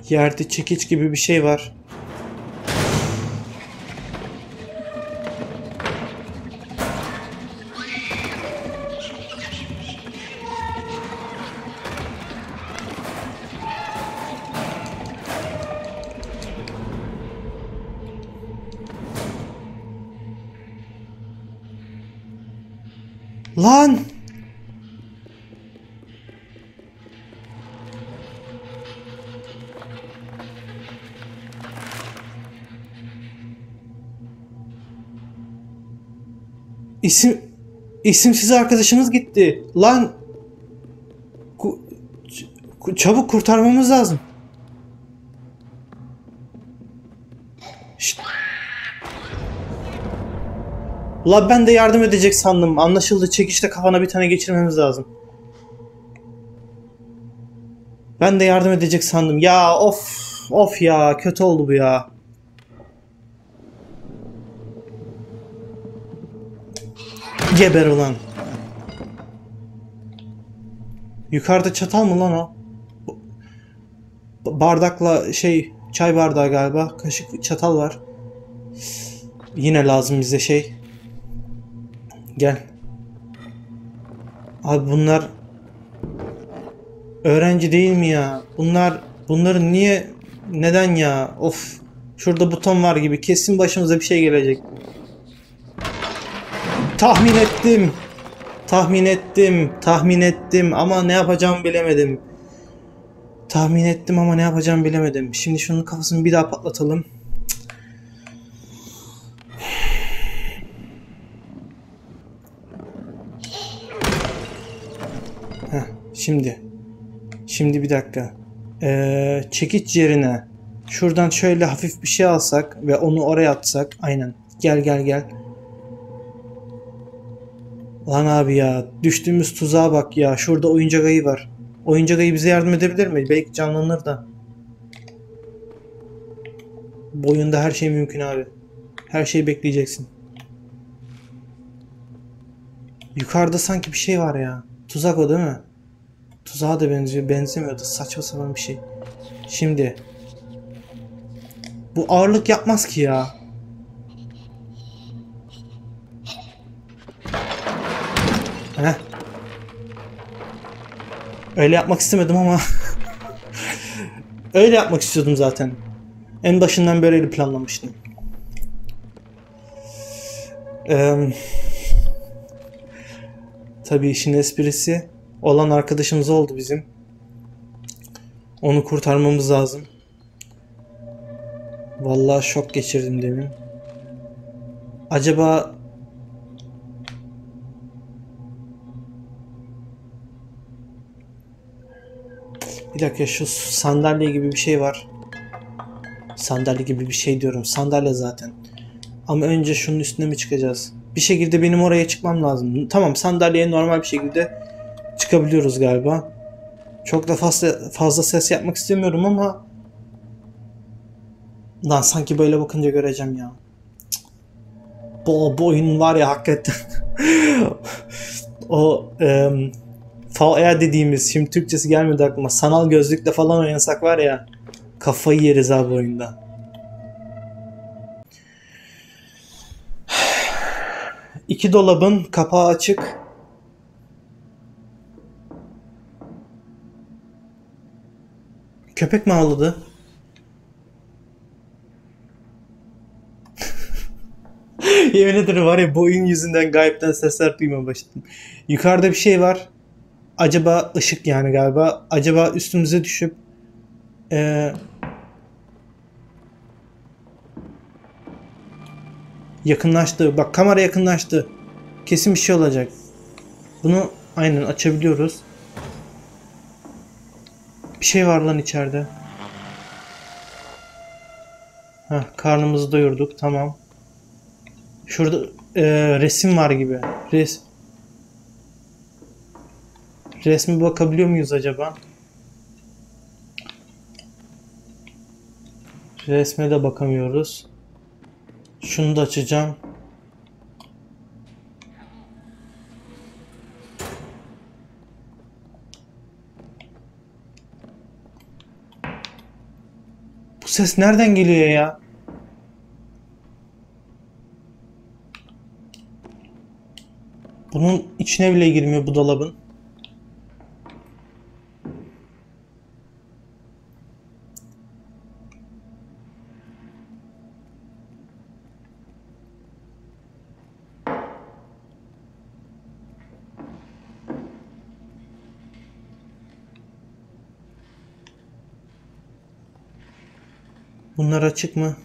Yerde çekiç gibi bir şey var. Lan! İsim, isimsiz arkadaşınız gitti. Lan! Çabuk kurtarmamız lazım. Şşt. La ben de yardım edecek sandım. Anlaşıldı. Çekişte kafana bir tane geçirmemiz lazım. Ben de yardım edecek sandım. Ya of. Of ya. Kötü oldu bu ya. Geber ulan. Yukarıda çatal mı lan o? Bardakla şey çay bardağı galiba. Kaşık çatal var. Yine lazım bize şey. Gel. Abi bunlar öğrenci değil mi ya? Bunlar bunları niye neden ya? Of. Şurada buton var gibi. Kesin başımıza bir şey gelecek. Tahmin ettim. Tahmin ettim. Tahmin ettim ama ne yapacağımı bilemedim. Tahmin ettim ama ne yapacağımı bilemedim. Şimdi şunun kafasını bir daha patlatalım. Heh, şimdi. Şimdi bir dakika. Ee, çekiç yerine şuradan şöyle hafif bir şey alsak ve onu oraya atsak. Aynen. Gel gel gel. Lan abi ya. Düştüğümüz tuzağa bak ya. Şurada oyuncak ayı var. Oyuncak ayı bize yardım edebilir mi? Belki canlanır da. Bu oyunda her şey mümkün abi. Her şeyi bekleyeceksin. Yukarıda sanki bir şey var ya. Tuzak o değil mi? Tuzağa da benziyor. Benzemiyor da saçma sapan bir şey. Şimdi. Bu ağırlık yapmaz ki ya. Heh. Öyle yapmak istemedim ama. Öyle yapmak istiyordum zaten. En başından böyle planlamıştım. Eee... Tabii işin esprisi olan arkadaşımız oldu bizim. Onu kurtarmamız lazım. Vallahi şok geçirdim demin. Acaba bir dakika, şu sandalye gibi bir şey var. Sandalye gibi bir şey diyorum. Sandalye zaten. Ama önce şunun üstüne mi çıkacağız? Bir şekilde benim oraya çıkmam lazım. Tamam, sandalyeye normal bir şekilde çıkabiliyoruz galiba. Çok da fazla fazla ses yapmak istemiyorum ama lan sanki böyle bakınca göreceğim ya. Bu, bu oyun var ya hakikaten. O e, V R dediğimiz, şimdi Türkçesi gelmedi aklıma. Sanal gözlükle falan oynasak var ya, kafayı yeriz abi oyunda. İki dolabın kapağı açık. Köpek mi ağladı? Yemin ederim var ya, bu oyun yüzünden gayipten sesler duymaya başladım. Yukarıda bir şey var. Acaba ışık yani galiba. Acaba üstümüze düşüp ee, yakınlaştı. Bak kamera yakınlaştı. Kesin bir şey olacak. Bunu aynen açabiliyoruz. Bir şey var lan içeride. Heh, karnımızı doyurduk. Tamam. Şurada e, resim var gibi. Res Resmi bakabiliyor muyuz acaba? Resme de bakamıyoruz. Şunu da açacağım. Bu ses nereden geliyor ya? Bunun içine bile girmiyor bu dolabın. Bunlar açık mı?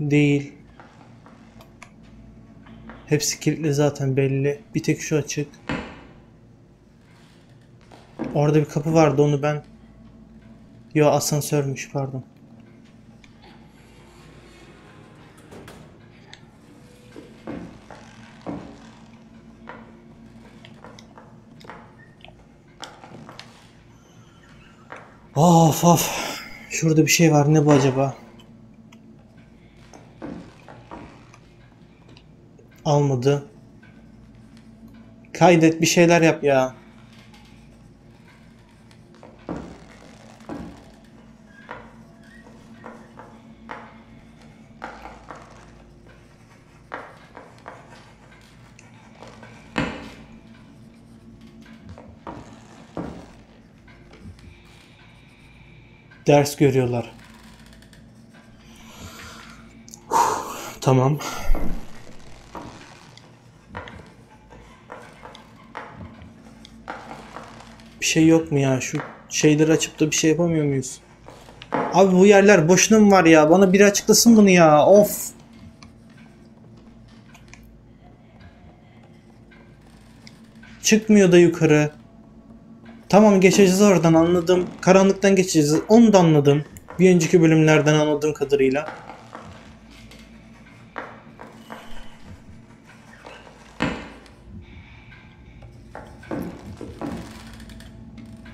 Değil. Hepsi kilitli zaten belli. Bir tek şu açık. Orada bir kapı vardı, onu ben... Yo, asansörmüş, pardon. Of of. Şurada bir şey var. Ne bu acaba? Almadı. Kaydet, bir şeyler yap ya. Ders görüyorlar. Uf, tamam. Bir şey yok mu ya? Şu şeyleri açıp da bir şey yapamıyor muyuz? Abi bu yerler boşuna mı var ya? Bana biri açıklasın bunu ya. Of. Çıkmıyor da yukarı. Tamam, geçeceğiz oradan, anladım. Karanlıktan geçeceğiz, onu da anladım. Bir önceki bölümlerden anladığım kadarıyla.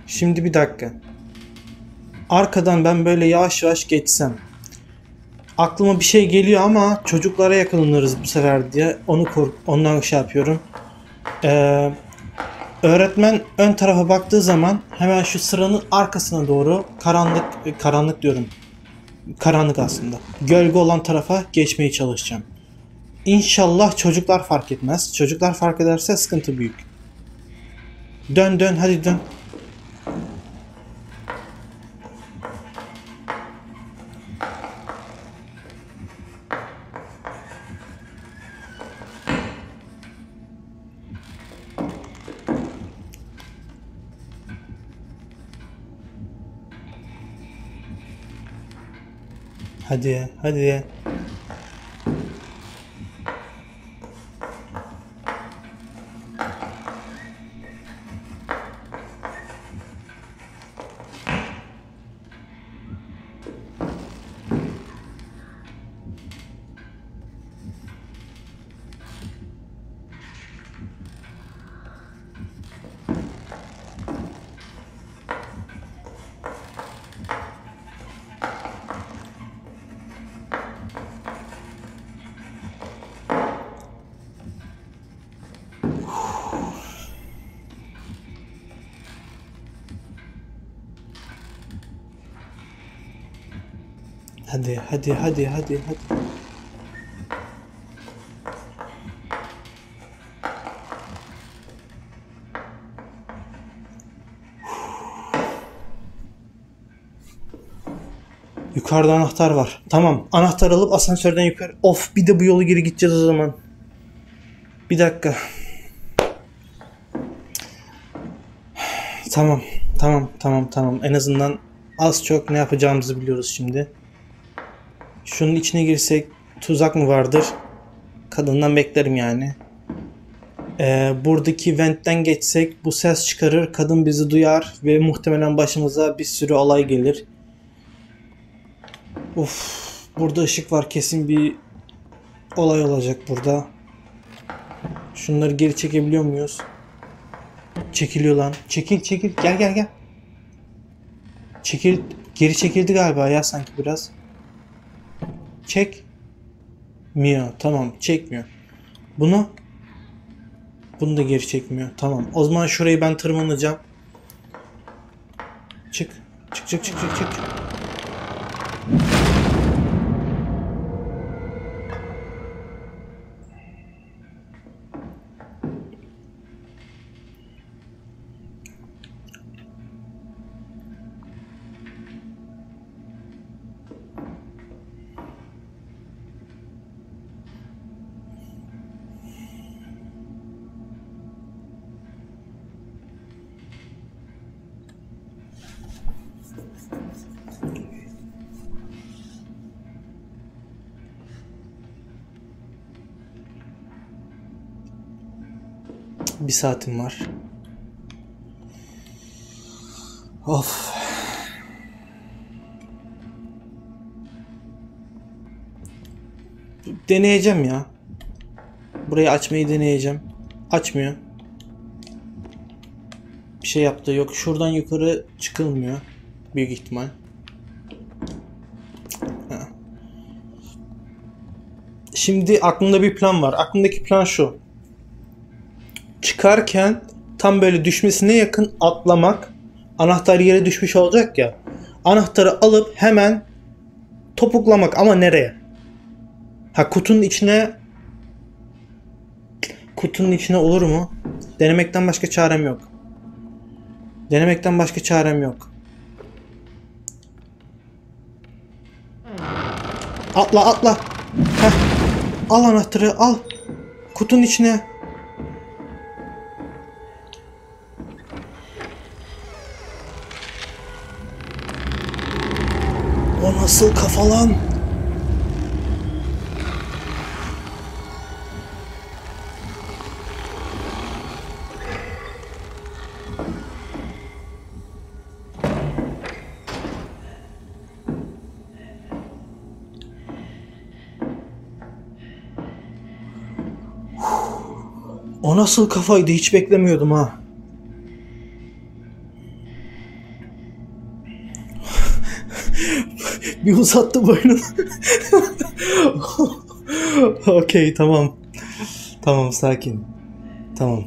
Şimdi bir dakika. Arkadan ben böyle yavaş yavaş geçsem. aklıma bir şey geliyor ama çocuklara yakalanırız bu sefer diye onu kork ondan şey yapıyorum. Ee, öğretmen ön tarafa baktığı zaman hemen şu sıranın arkasına doğru karanlık karanlık diyorum. Karanlık aslında. Gölge olan tarafa geçmeye çalışacağım. İnşallah çocuklar fark etmez. Çocuklar fark ederse sıkıntı büyük. Dön dön hadi dön. Hadi hadi. Hadi, hadi, hadi, hadi, hadi. Yukarıda anahtar var. Tamam, anahtar alıp asansörden yukarı. Of, bir de bu yolu geri gideceğiz o zaman. Bir dakika. Tamam, tamam, tamam, tamam. En azından az çok ne yapacağımızı biliyoruz şimdi. Şunun içine girsek tuzak mı vardır? Kadından beklerim yani. Ee, buradaki ventten geçsek bu ses çıkarır. Kadın bizi duyar ve muhtemelen başımıza bir sürü olay gelir. Of, burada ışık var. Kesin bir olay olacak burada. Şunları geri çekebiliyor muyuz? Çekiliyor lan. Çekil çekil. Gel gel gel. Çekil. Geri çekildi galiba ya sanki biraz. Çek miyor. Tamam, çekmiyor. Bunu bunu da geri çekmiyor. Tamam. O zaman şurayı ben tırmanacağım. Çık. Çık çık çık çık çık. Bir saatim var. Of. Deneyeceğim ya. Burayı açmayı deneyeceğim. Açmıyor. Bir şey yaptı. Yok, şuradan yukarı çıkılmıyor. Büyük ihtimal. Ha. Şimdi aklımda bir plan var. Aklımdaki plan şu. Çıkarken tam böyle düşmesine yakın atlamak, anahtar yere düşmüş olacak ya, anahtarı alıp hemen topuklamak ama nereye? Ha, kutunun içine, kutunun içine olur mu? Denemekten başka çarem yok. Denemekten başka çarem yok. Atla atla. Heh. Al anahtarı al. Kutunun içine. O nasıl kafa lan? O nasıl kafaydı? Hiç beklemiyordum ha. bir uzattım oyunu. Okey, tamam. Tamam, sakin. Tamam.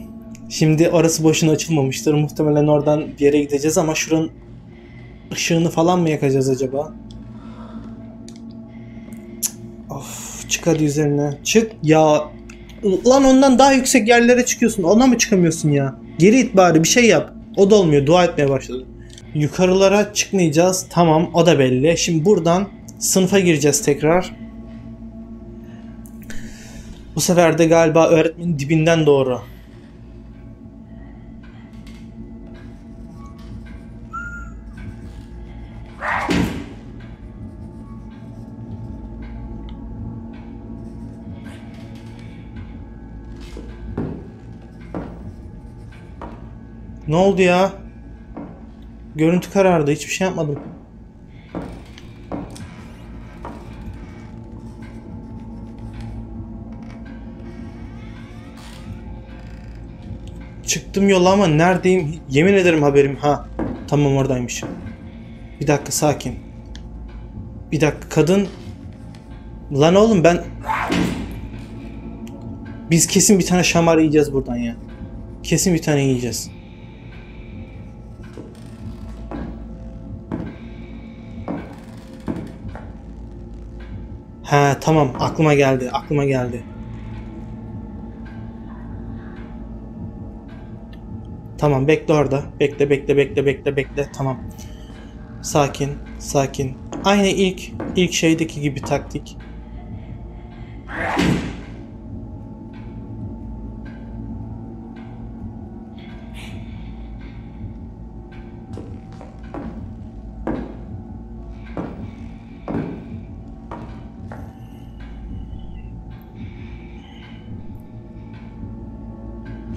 Şimdi orası boşuna açılmamıştır. Muhtemelen oradan bir yere gideceğiz ama şuranın ışığını falan mı yakacağız acaba? Of, çık hadi üzerine. Çık ya. Lan ondan daha yüksek yerlere çıkıyorsun. Ona mı çıkamıyorsun ya? Geri it bari, bir şey yap. O da olmuyor. Dua etmeye başladım. Yukarılara çıkmayacağız. Tamam, o da belli. Şimdi buradan sınıfa gireceğiz tekrar. Bu sefer de galiba öğretmenin dibinden doğru. Ne oldu ya? Görüntü karardı. Hiçbir şey yapmadım. Çıktım yola ama neredeyim? Yemin ederim haberim. Ha, tamam, oradaymış. Bir dakika, sakin. Bir dakika, kadın. Lan oğlum ben... Biz kesin bir tane şamar yiyeceğiz buradan ya. Kesin bir tane yiyeceğiz. Ha tamam, aklıma geldi, aklıma geldi. Tamam, bekle orada. Bekle, bekle, bekle, bekle, bekle. Tamam. Sakin, sakin. Aynı ilk ilk şeydeki gibi taktik.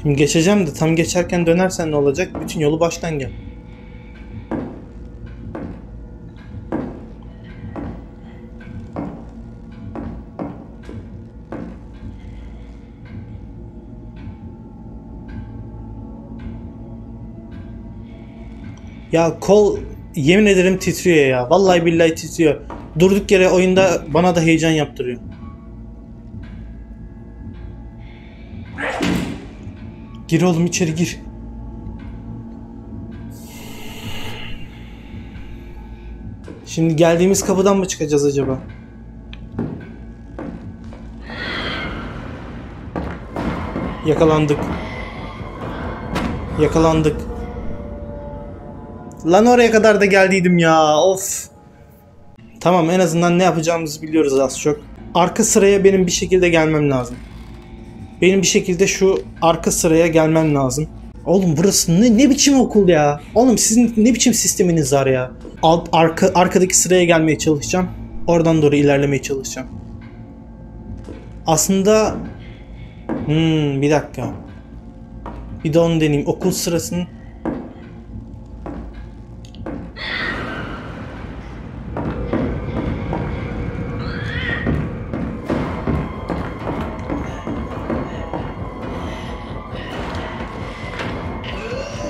Şimdi geçeceğim de tam geçerken dönersen ne olacak? Bütün yolu baştan gel. Ya kol yemin ederim titriyor ya. Vallahi billahi titriyor. Durduk yere oyunda bana da heyecan yaptırıyor. Gir oğlum, içeri gir. Şimdi geldiğimiz kapıdan mı çıkacağız acaba? Yakalandık. Yakalandık. Lan oraya kadar da geldiydim ya. Of. Tamam, en azından ne yapacağımızı biliyoruz az çok. Arka sıraya benim bir şekilde gelmem lazım. Benim bir şekilde şu arka sıraya gelmem lazım. Oğlum burası ne, ne biçim okul ya? Oğlum sizin ne biçim sisteminiz var ya? Alt, arka, arkadaki sıraya gelmeye çalışacağım. Oradan doğru ilerlemeye çalışacağım. Aslında... Hmm, bir dakika. Bir de onu deneyeyim. Okul sırasının...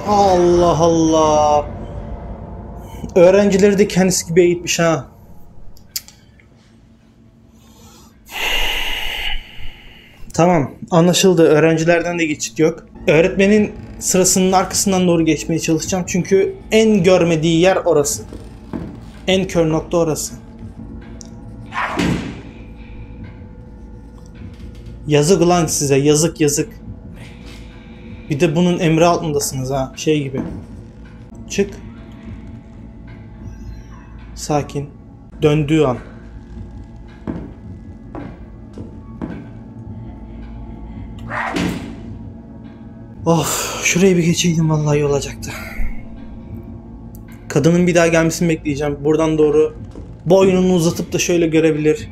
Allah Allah. Öğrencileri de kendisi gibi eğitmiş ha. Tamam, anlaşıldı. Öğrencilerden de geçit yok. Öğretmenin sırasının arkasından doğru geçmeye çalışacağım. Çünkü en görmediği yer orası. En kör nokta orası. Yazık ulan size, yazık yazık. Bir de bunun emri altındasınız ha, şey gibi. Çık. Sakin. Döndüğü an. Of, şurayı bir geçeydim vallahi, iyi olacaktı. Kadının bir daha gelmesini bekleyeceğim. Buradan doğru boynunu uzatıp da şöyle görebilir.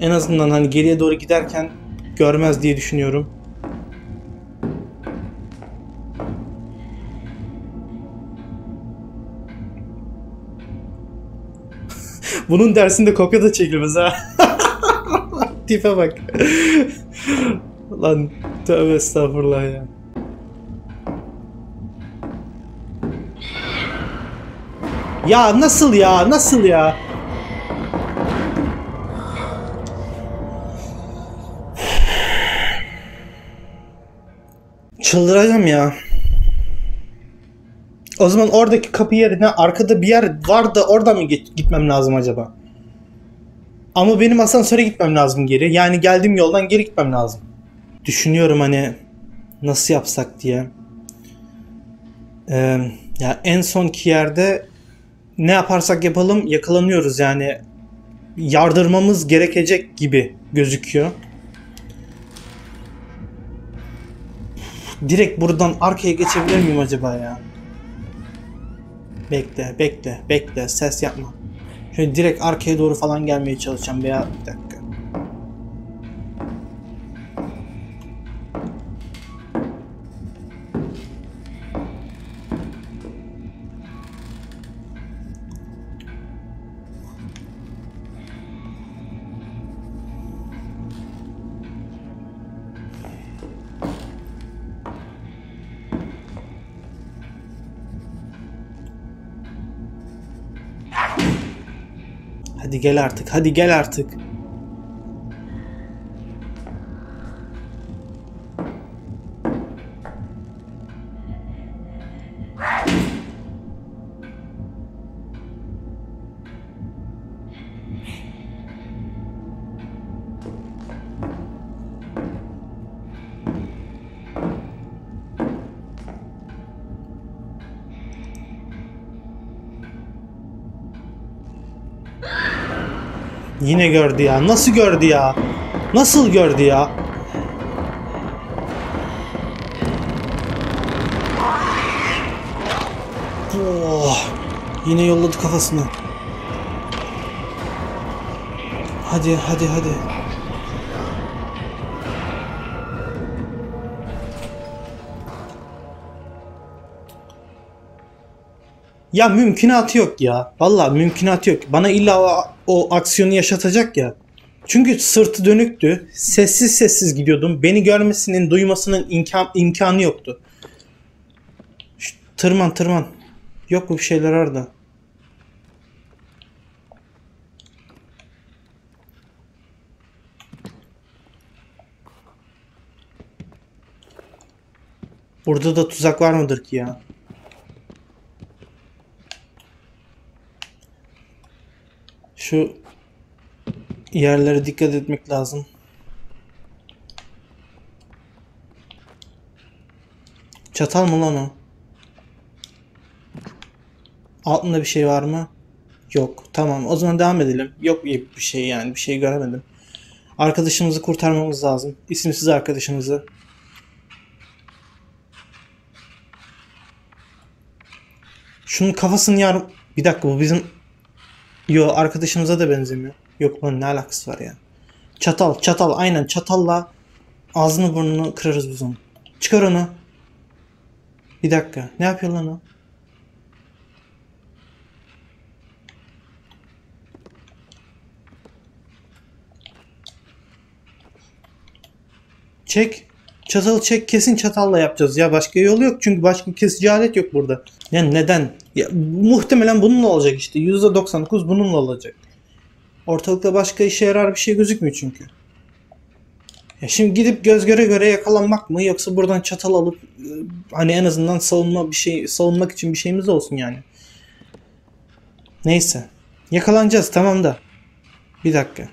En azından hani geriye doğru giderken görmez diye düşünüyorum. Bunun dersinde kopya da çekilmez ha. Tipe bak. Lan tövbe estağfurullah ya. Ya nasıl ya? Nasıl ya? Çıldıracağım ya. O zaman oradaki kapı yerine arkada bir yer var da orada mı gitmem lazım acaba? Ama benim asansöre gitmem lazım geri. Yani geldiğim yoldan geri gitmem lazım. Düşünüyorum hani nasıl yapsak diye. Ee, ya en sonki yerde ne yaparsak yapalım yakalanıyoruz yani. Yardırmamız gerekecek gibi gözüküyor. Direkt buradan arkaya geçebilir miyim acaba ya? Bekle, bekle, bekle. Ses yapma. Şöyle direkt arkaya doğru falan gelmeye çalışacağım veya bir dakika. Hadi gel artık. Hadi gel artık. Yine gördü ya. Nasıl gördü ya? Nasıl gördü ya? Oh, yine yolladı kafasını. Hadi hadi hadi. Ya mümkünatı yok ya. Vallahi mümkünatı yok. Bana illa o, o aksiyonu yaşatacak ya. Çünkü sırtı dönüktü. Sessiz sessiz gidiyordum. Beni görmesinin, duymasının imkan, imkanı yoktu. Şu, tırman tırman. Yok mu bir şeyler orada? Burada da tuzak var mıdır ki ya? Şu yerlere dikkat etmek lazım. Çatal mı lan o? Altında bir şey var mı? Yok. Tamam. O zaman devam edelim. Yok bir şey yani. Bir şey göremedim. Arkadaşımızı kurtarmamız lazım. İsimsiz arkadaşımızı. Şunun kafasını yar... Bir dakika bu bizim... Yo arkadaşımıza da benzemiyor. Yok bunun ne alakası var ya. Çatal çatal aynen çatalla ağzını burnunu kırarız biz onu. Çıkar onu. Bir dakika ne yapıyor lan o? Çek. Çatalı çek kesin çatalla yapacağız ya başka yolu yok çünkü başka kesici alet yok burada. Yani neden? Ya, muhtemelen bununla olacak işte yüzde doksan dokuz bununla olacak. Ortalıkta başka işe yarar bir şey gözükmüyor çünkü. Ya şimdi gidip göz göre göre yakalanmak mı yoksa buradan çatal alıp hani en azından savunma bir şey savunmak için bir şeyimiz olsun yani. Neyse yakalanacağız tamam da. Bir dakika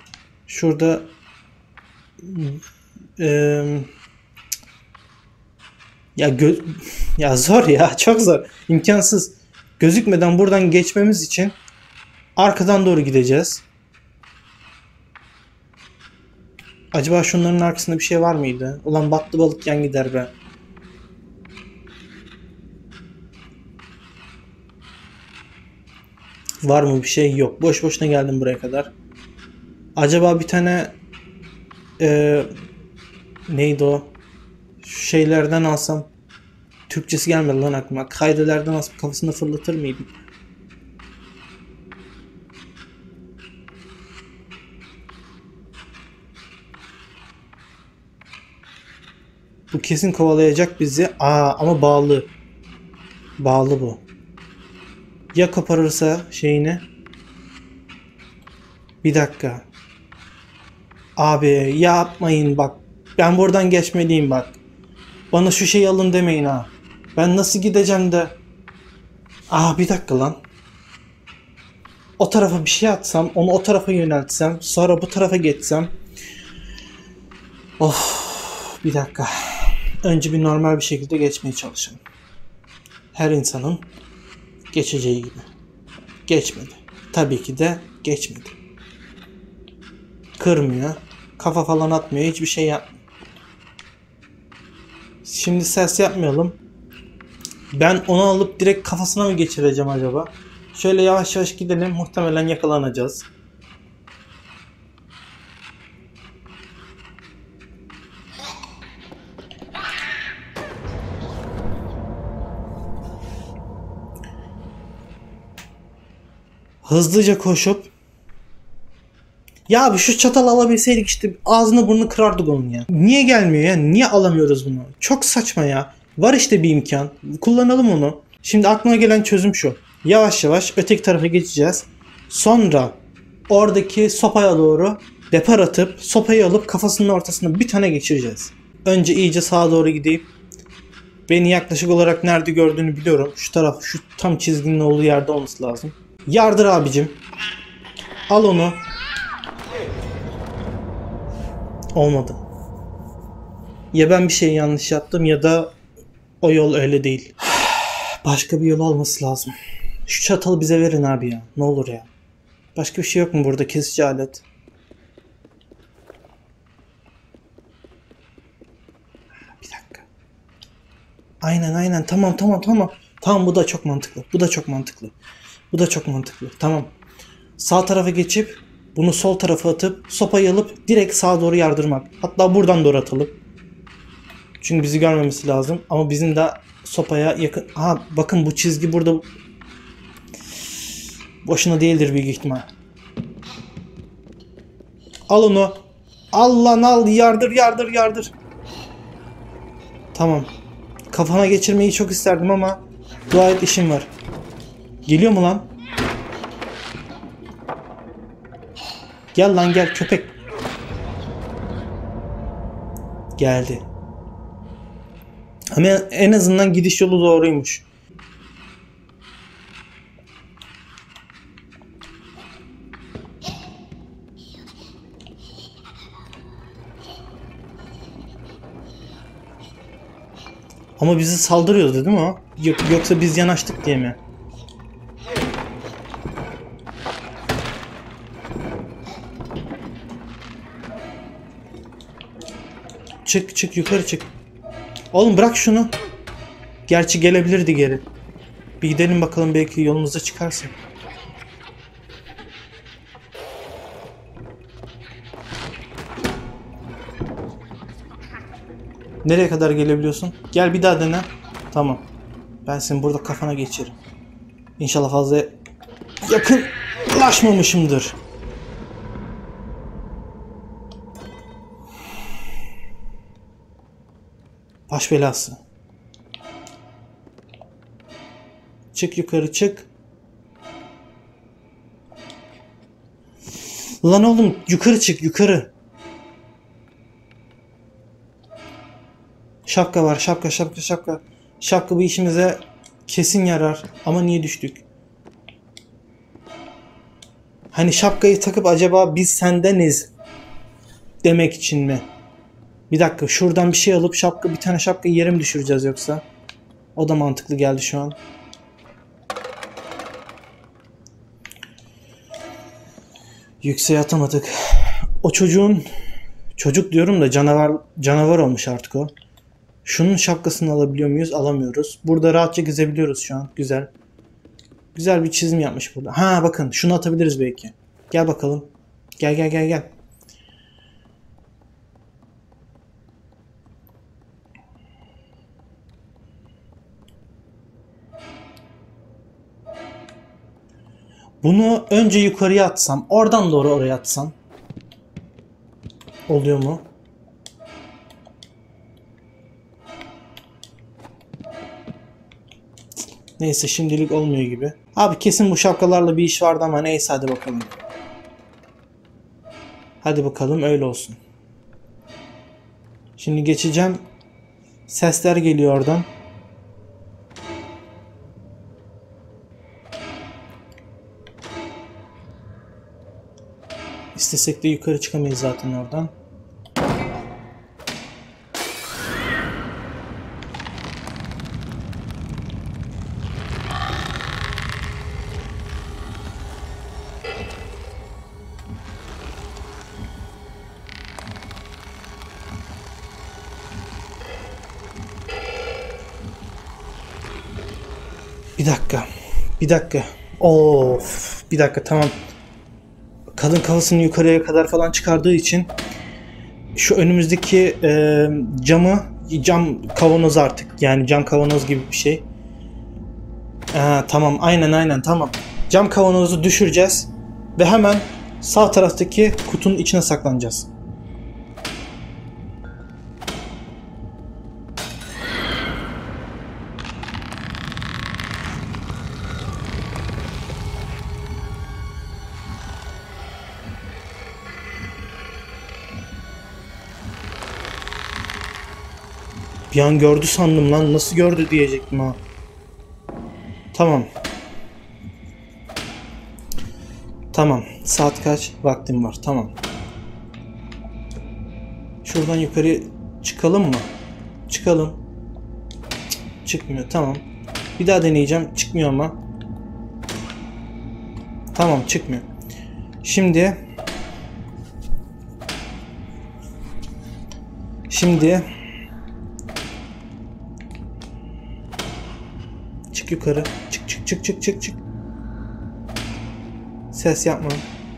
şurada. Ee, Ya gö ya zor ya çok zor imkansız gözükmeden buradan geçmemiz için arkadan doğru gideceğiz. Acaba şunların arkasında bir şey var mıydı? Ulan battı balık yan gider be. Var mı bir şey? Yok. Boş boşuna geldim buraya kadar. Acaba bir tane e neydi o? Şu şeylerden alsam Türkçesi gelmedi lan aklıma. Kaydelerden alsam kafasına fırlatır mıydım? Bu kesin kovalayacak bizi. Aa ama bağlı. Bağlı bu. Ya koparırsa şeyini. Bir dakika. Abi yapmayın bak. Ben buradan geçmeliyim bak. Bana şu şeyi alın demeyin ha. Ben nasıl gideceğim de. Aa bir dakika lan. O tarafa bir şey atsam, onu o tarafa yöneltsem, sonra bu tarafa geçsem. Of bir dakika. Önce bir normal bir şekilde geçmeye çalışın. Her insanın geçeceği gibi. Geçmedi. Tabii ki de geçmedi. Kırmıyor. Kafa falan atmıyor. Hiçbir şey yapmıyor. Şimdi ses yapmayalım. Ben onu alıp direkt kafasına mı geçireceğim acaba? Şöyle yavaş yavaş gidelim. Muhtemelen yakalanacağız. Hızlıca koşup. Ya abi şu çatal alabilseydik işte, ağzını burnunu kırardık onun ya. Niye gelmiyor ya? Niye alamıyoruz bunu? Çok saçma ya. Var işte bir imkan. Kullanalım onu. Şimdi aklıma gelen çözüm şu. Yavaş yavaş öteki tarafa geçeceğiz. Sonra oradaki sopaya doğru depar atıp sopayı alıp kafasının ortasına bir tane geçireceğiz. Önce iyice sağa doğru gideyim. Beni yaklaşık olarak nerede gördüğünü biliyorum. Şu taraf, şu tam çizginin olduğu yerde olması lazım. Yardır abicim. Al onu. Olmadı. Ya ben bir şey yanlış yaptım ya da o yol öyle değil. Başka bir yol olması lazım. Şu çatalı bize verin abi ya. Ne olur ya. Başka bir şey yok mu burada? Kesici alet. Bir dakika. Aynen aynen. Tamam tamam tamam. Tamam bu da çok mantıklı. Bu da çok mantıklı. Bu da çok mantıklı. Tamam. Sağ tarafa geçip bunu sol tarafa atıp sopayı alıp direkt sağa doğru yardırmak. Hatta buradan doğru atalım. Çünkü bizi görmemesi lazım. Ama bizim de sopaya yakın. Ha bakın bu çizgi burada. Boşuna değildir büyük ihtimal. Al onu. Al lan al. Yardır yardır yardır. Tamam. Kafana geçirmeyi çok isterdim ama dua et işim var. Geliyor mu lan? Gel lan gel köpek. Geldi. Ama en azından gidiş yolu doğruymuş. Ama bizi saldırıyordu değil mi o? Yok, yoksa biz yanaştık diye mi? Çık çık yukarı çık. Oğlum bırak şunu. Gerçi gelebilirdi geri. Bir gidelim bakalım belki yolumuza çıkarsın. Nereye kadar gelebiliyorsun? Gel bir daha dene. Tamam. Ben seni burada kafana geçiririm. İnşallah fazla yakınlaşmamışımdır. Baş belası. Çık yukarı çık. Lan oğlum yukarı çık yukarı. Şapka var şapka şapka şapka. Şapka bu işimize kesin yarar. Ama niye düştük? Hani şapkayı takıp acaba biz sendeniz demek için mi? Bir dakika şuradan bir şey alıp şapka bir tane şapka yere mi düşüreceğiz yoksa? O da mantıklı geldi şu an. Yükseğe atamadık. O çocuğun çocuk diyorum da canavar canavar olmuş artık o. Şunun şapkasını alabiliyor muyuz? Alamıyoruz. Burada rahatça gezebiliyoruz şu an. Güzel. Güzel bir çizim yapmış burada. Ha bakın şunu atabiliriz belki. Gel bakalım. Gel gel gel gel. Bunu önce yukarıya atsam, oradan doğru oraya atsam. Oluyor mu? Neyse şimdilik olmuyor gibi. Abi kesin bu şapkalarla bir iş vardı ama neyse hadi bakalım. Hadi bakalım öyle olsun. Şimdi geçeceğim. Sesler geliyor oradan. İstesek de yukarı çıkamayız zaten oradan. Bir dakika. Bir dakika. Of. Bir dakika, tamam. Kadın kafasını yukarıya kadar falan çıkardığı için şu önümüzdeki e, camı, cam kavanoz artık. Yani cam kavanoz gibi bir şey. Aa, tamam. Aynen aynen. Tamam. Cam kavanozu düşüreceğiz. Ve hemen sağ taraftaki kutunun içine saklanacağız. Bir an gördü sandım lan. Nasıl gördü diyecektim ha. Tamam. Tamam. Saat kaç? Vaktim var. Tamam. Şuradan yukarı çıkalım mı? Çıkalım. Cık, çıkmıyor. Tamam. Bir daha deneyeceğim. Çıkmıyor ama. Tamam, çıkmıyor. Şimdi. Şimdi. Yukarı. Çık çık çık çık çık çık. Ses yapma.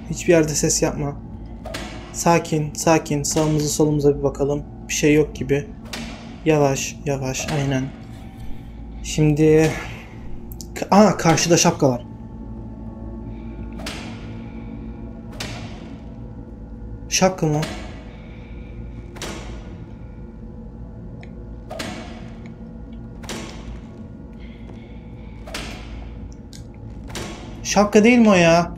Hiçbir yerde ses yapma. Sakin sakin. Sağımıza solumuza bir bakalım. Bir şey yok gibi. Yavaş yavaş. Aynen. Şimdi. Aa, karşıda şapka var. Şapka mı? Şapka değil mi o ya?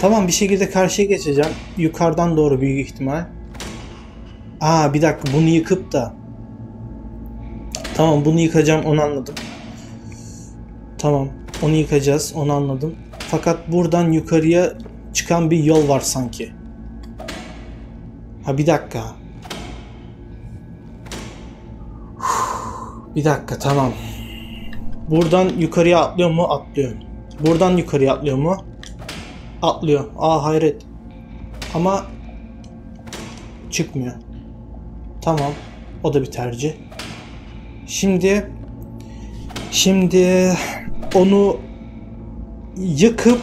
Tamam, bir şekilde karşıya geçeceğim. Yukarıdan doğru büyük ihtimal. Aa, bir dakika, bunu yıkıp da. Tamam, bunu yıkacağım, onu anladım. Tamam, onu yıkacağız, onu anladım. Fakat buradan yukarıya çıkan bir yol var sanki. Ha, bir dakika. Bir dakika, tamam. Buradan yukarıya atlıyor mu? Atlıyor. Buradan yukarıya atlıyor mu? Atlıyor. Aa, hayret. Ama çıkmıyor. Tamam. O da bir tercih. Şimdi şimdi onu yıkıp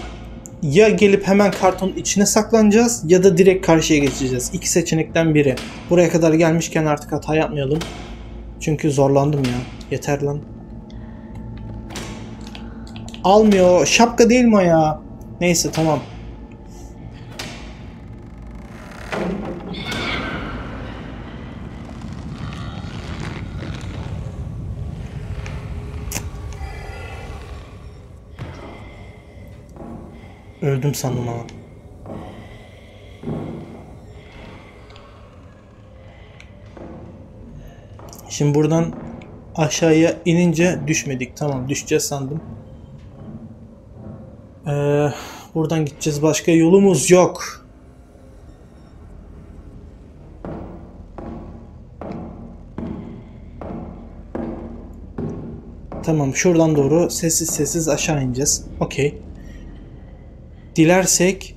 ya gelip hemen kartonun içine saklanacağız ya da direkt karşıya geçeceğiz. İki seçenekten biri. Buraya kadar gelmişken artık hata yapmayalım. Çünkü zorlandım ya. Yeter lan. Almıyor. Şapka değil mi ya? Neyse, tamam. Öldüm sandım ama. Şimdi buradan aşağıya inince düşmedik. Tamam, düşeceğiz sandım. Ee, buradan gideceğiz. Başka yolumuz yok. Tamam, şuradan doğru sessiz sessiz aşağı ineceğiz. Okey. Dilersek...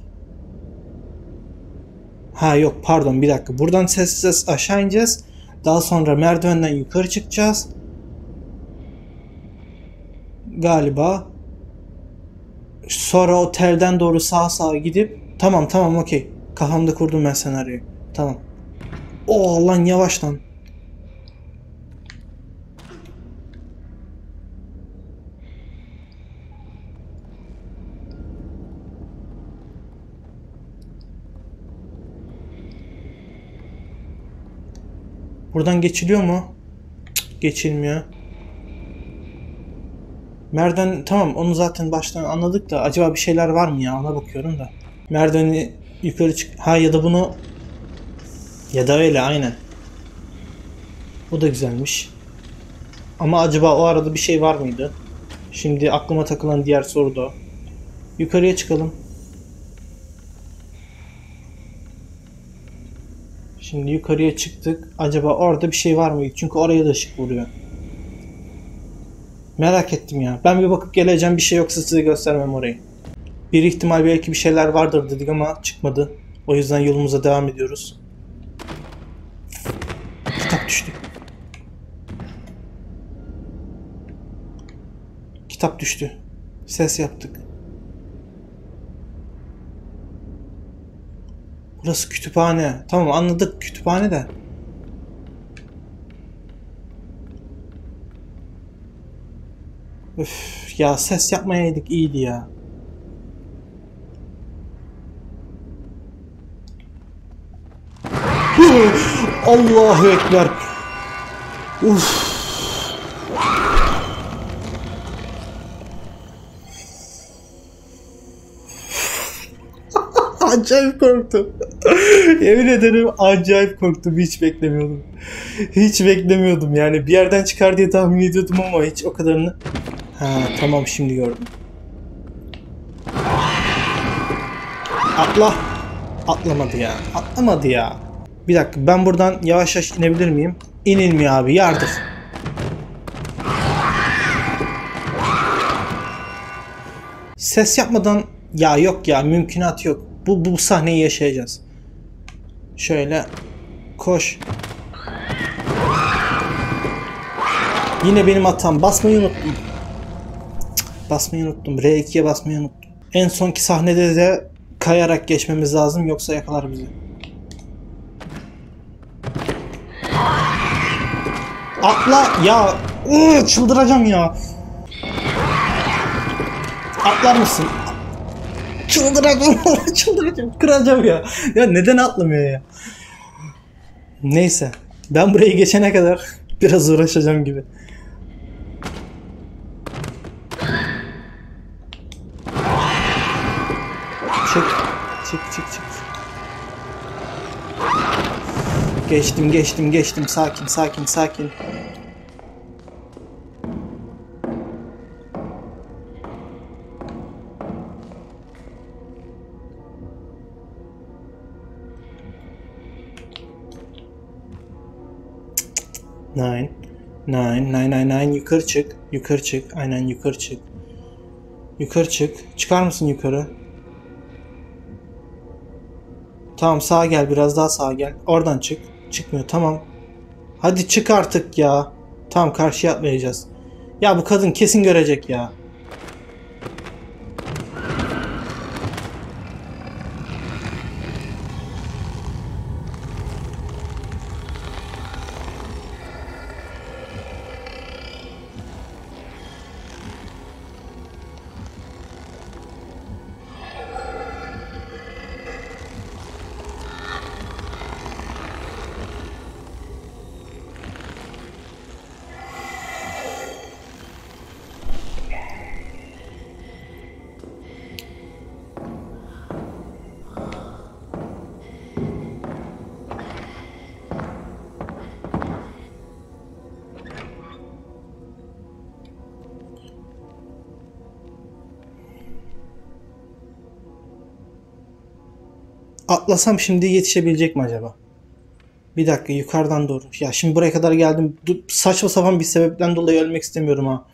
Ha yok, pardon, bir dakika. Buradan sessiz sessiz aşağı ineceğiz. Daha sonra merdivenden yukarı çıkacağız. Galiba. Sonra otelden doğru sağa sağa gidip. Tamam tamam, okey. Kafamda kurdum ben senaryoyu. Tamam. Oo lan, yavaş lan. Buradan geçiliyor mu? Cık, geçilmiyor. Merdiven tamam, onu zaten baştan anladık da acaba bir şeyler var mı ya, ona bakıyorum da. Merdiveni yukarı çık... Ha ya da bunu... Ya da öyle, aynen. Bu da güzelmiş. Ama acaba o arada bir şey var mıydı? Şimdi aklıma takılan diğer soru da. Yukarıya çıkalım. Şimdi yukarıya çıktık. Acaba orada bir şey var mıydı? Çünkü oraya da ışık vuruyor. Merak ettim ya. Ben bir bakıp geleceğim. Bir şey yoksa size göstermem orayı. Bir ihtimal belki bir şeyler vardır dedik ama çıkmadı. O yüzden yolumuza devam ediyoruz. Kitap düştü. Kitap düştü. Ses yaptık. Burası kütüphane. Tamam, anladık, kütüphane de. Öf ya, ses yapmayaydık iyiydi ya. Allahu Ekber. Uf. Acayip korktum. Yemin ederim acayip korktum. Hiç beklemiyordum. Hiç beklemiyordum yani. Bir yerden çıkar diye tahmin ediyordum ama hiç o kadarını. Ha tamam, şimdi gördüm. Atla. Atlamadı ya. Atlamadı ya. Bir dakika, ben buradan yavaş yavaş inebilir miyim? İnilmiyor abi, yardım. Ses yapmadan ya, yok ya, mümkünat yok. Bu, bu sahneyi yaşayacağız. Şöyle koş. Yine benim hatam. Basmayı unuttum. Cık, basmayı unuttum. R iki'ye basmayı unuttum. En sonki sahnede de kayarak geçmemiz lazım. Yoksa yakalar bizi. Atla ya. Iı, çıldıracağım ya. Atlar mısın? Çıldıracağım, çıldıracağım, kıracağım ya. Ya neden atlamıyor ya? Neyse, ben burayı geçene kadar biraz uğraşacağım gibi. Çık, çık, çık, çık. Geçtim, geçtim, geçtim. Sakin, sakin, sakin. Nine, nine, nine, nine, nine, yukarı çık, yukarı çık, aynen yukarı çık, yukarı çık, çıkar mısın yukarı? Tamam, sağa gel, biraz daha sağa gel, oradan çık, çıkmıyor, tamam, hadi çık artık ya, tamam, karşıya atmayacağız, ya bu kadın kesin görecek ya. Atlasam şimdi yetişebilecek mi acaba? Bir dakika, yukarıdan doğru. Ya şimdi buraya kadar geldim. Dur, saçma sapan bir sebepten dolayı ölmek istemiyorum ha.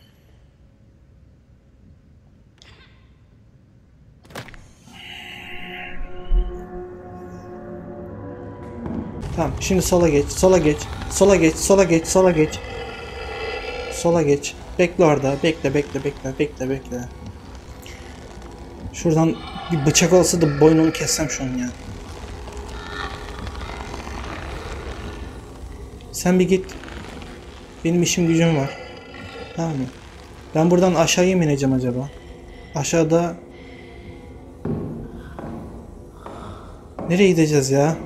Tamam, şimdi sola geç, sola geç, sola geç, sola geç, sola geç. Sola geç. Bekle orada, bekle, bekle, bekle, bekle, bekle. Şuradan bir bıçak olsa da boynunu kessem şu an ya. Sen bir git. Benim işim gücüm var. Tamam mı? Ben buradan aşağıya mı ineceğim acaba? Aşağıda... Nereye gideceğiz ya?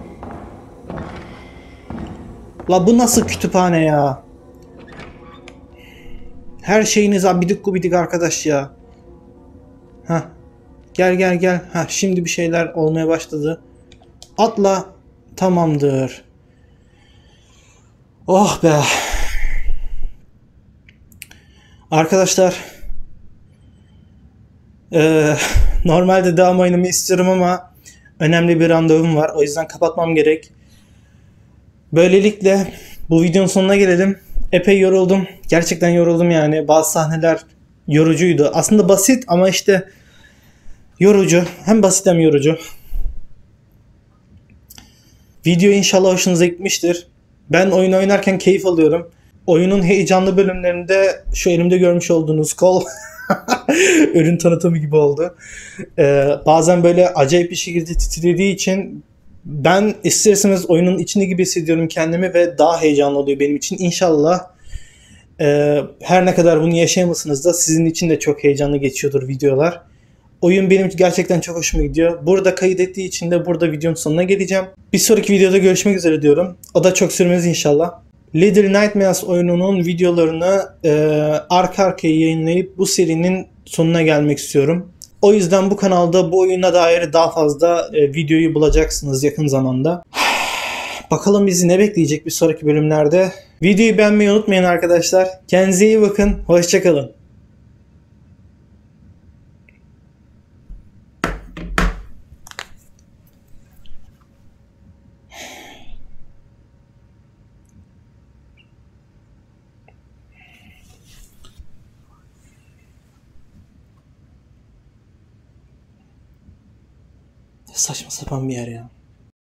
La bu nasıl kütüphane ya? Her şeyiniz abidik gubidik arkadaş ya. Hah. Gel gel gel. Hah, şimdi bir şeyler olmaya başladı. Atla. Tamamdır. Oh be. Arkadaşlar. Ee, normalde devam oynamayı istiyorum ama önemli bir randevum var. O yüzden kapatmam gerek. Böylelikle bu videonun sonuna gelelim. Epey yoruldum. Gerçekten yoruldum yani. Bazı sahneler yorucuydu. Aslında basit ama işte yorucu. Hem basit hem yorucu. Video inşallah hoşunuza gitmiştir. Ben oyun oynarken keyif alıyorum. Oyunun heyecanlı bölümlerinde şu elimde görmüş olduğunuz kol ürün tanıtımı gibi oldu. Ee, bazen böyle acayip bir şekilde titrediği için ben isterseniz oyunun içinde gibi hissediyorum kendimi ve daha heyecanlı oluyor benim için. İnşallah e, her ne kadar bunu yaşayamasınız da sizin için de çok heyecanlı geçiyordur videolar. Oyun benim gerçekten çok hoşuma gidiyor. Burada kaydettiği için de burada videonun sonuna geleceğim. Bir sonraki videoda görüşmek üzere diyorum. O da çok sürmez inşallah. Little Nightmares oyununun videolarını e, arka arkaya yayınlayıp bu serinin sonuna gelmek istiyorum. O yüzden bu kanalda bu oyuna dair daha fazla e, videoyu bulacaksınız yakın zamanda. Bakalım bizi ne bekleyecek bir sonraki bölümlerde. Videoyu beğenmeyi unutmayın arkadaşlar. Kendinize iyi bakın. Hoşçakalın. Saçma sapan bir yer ya.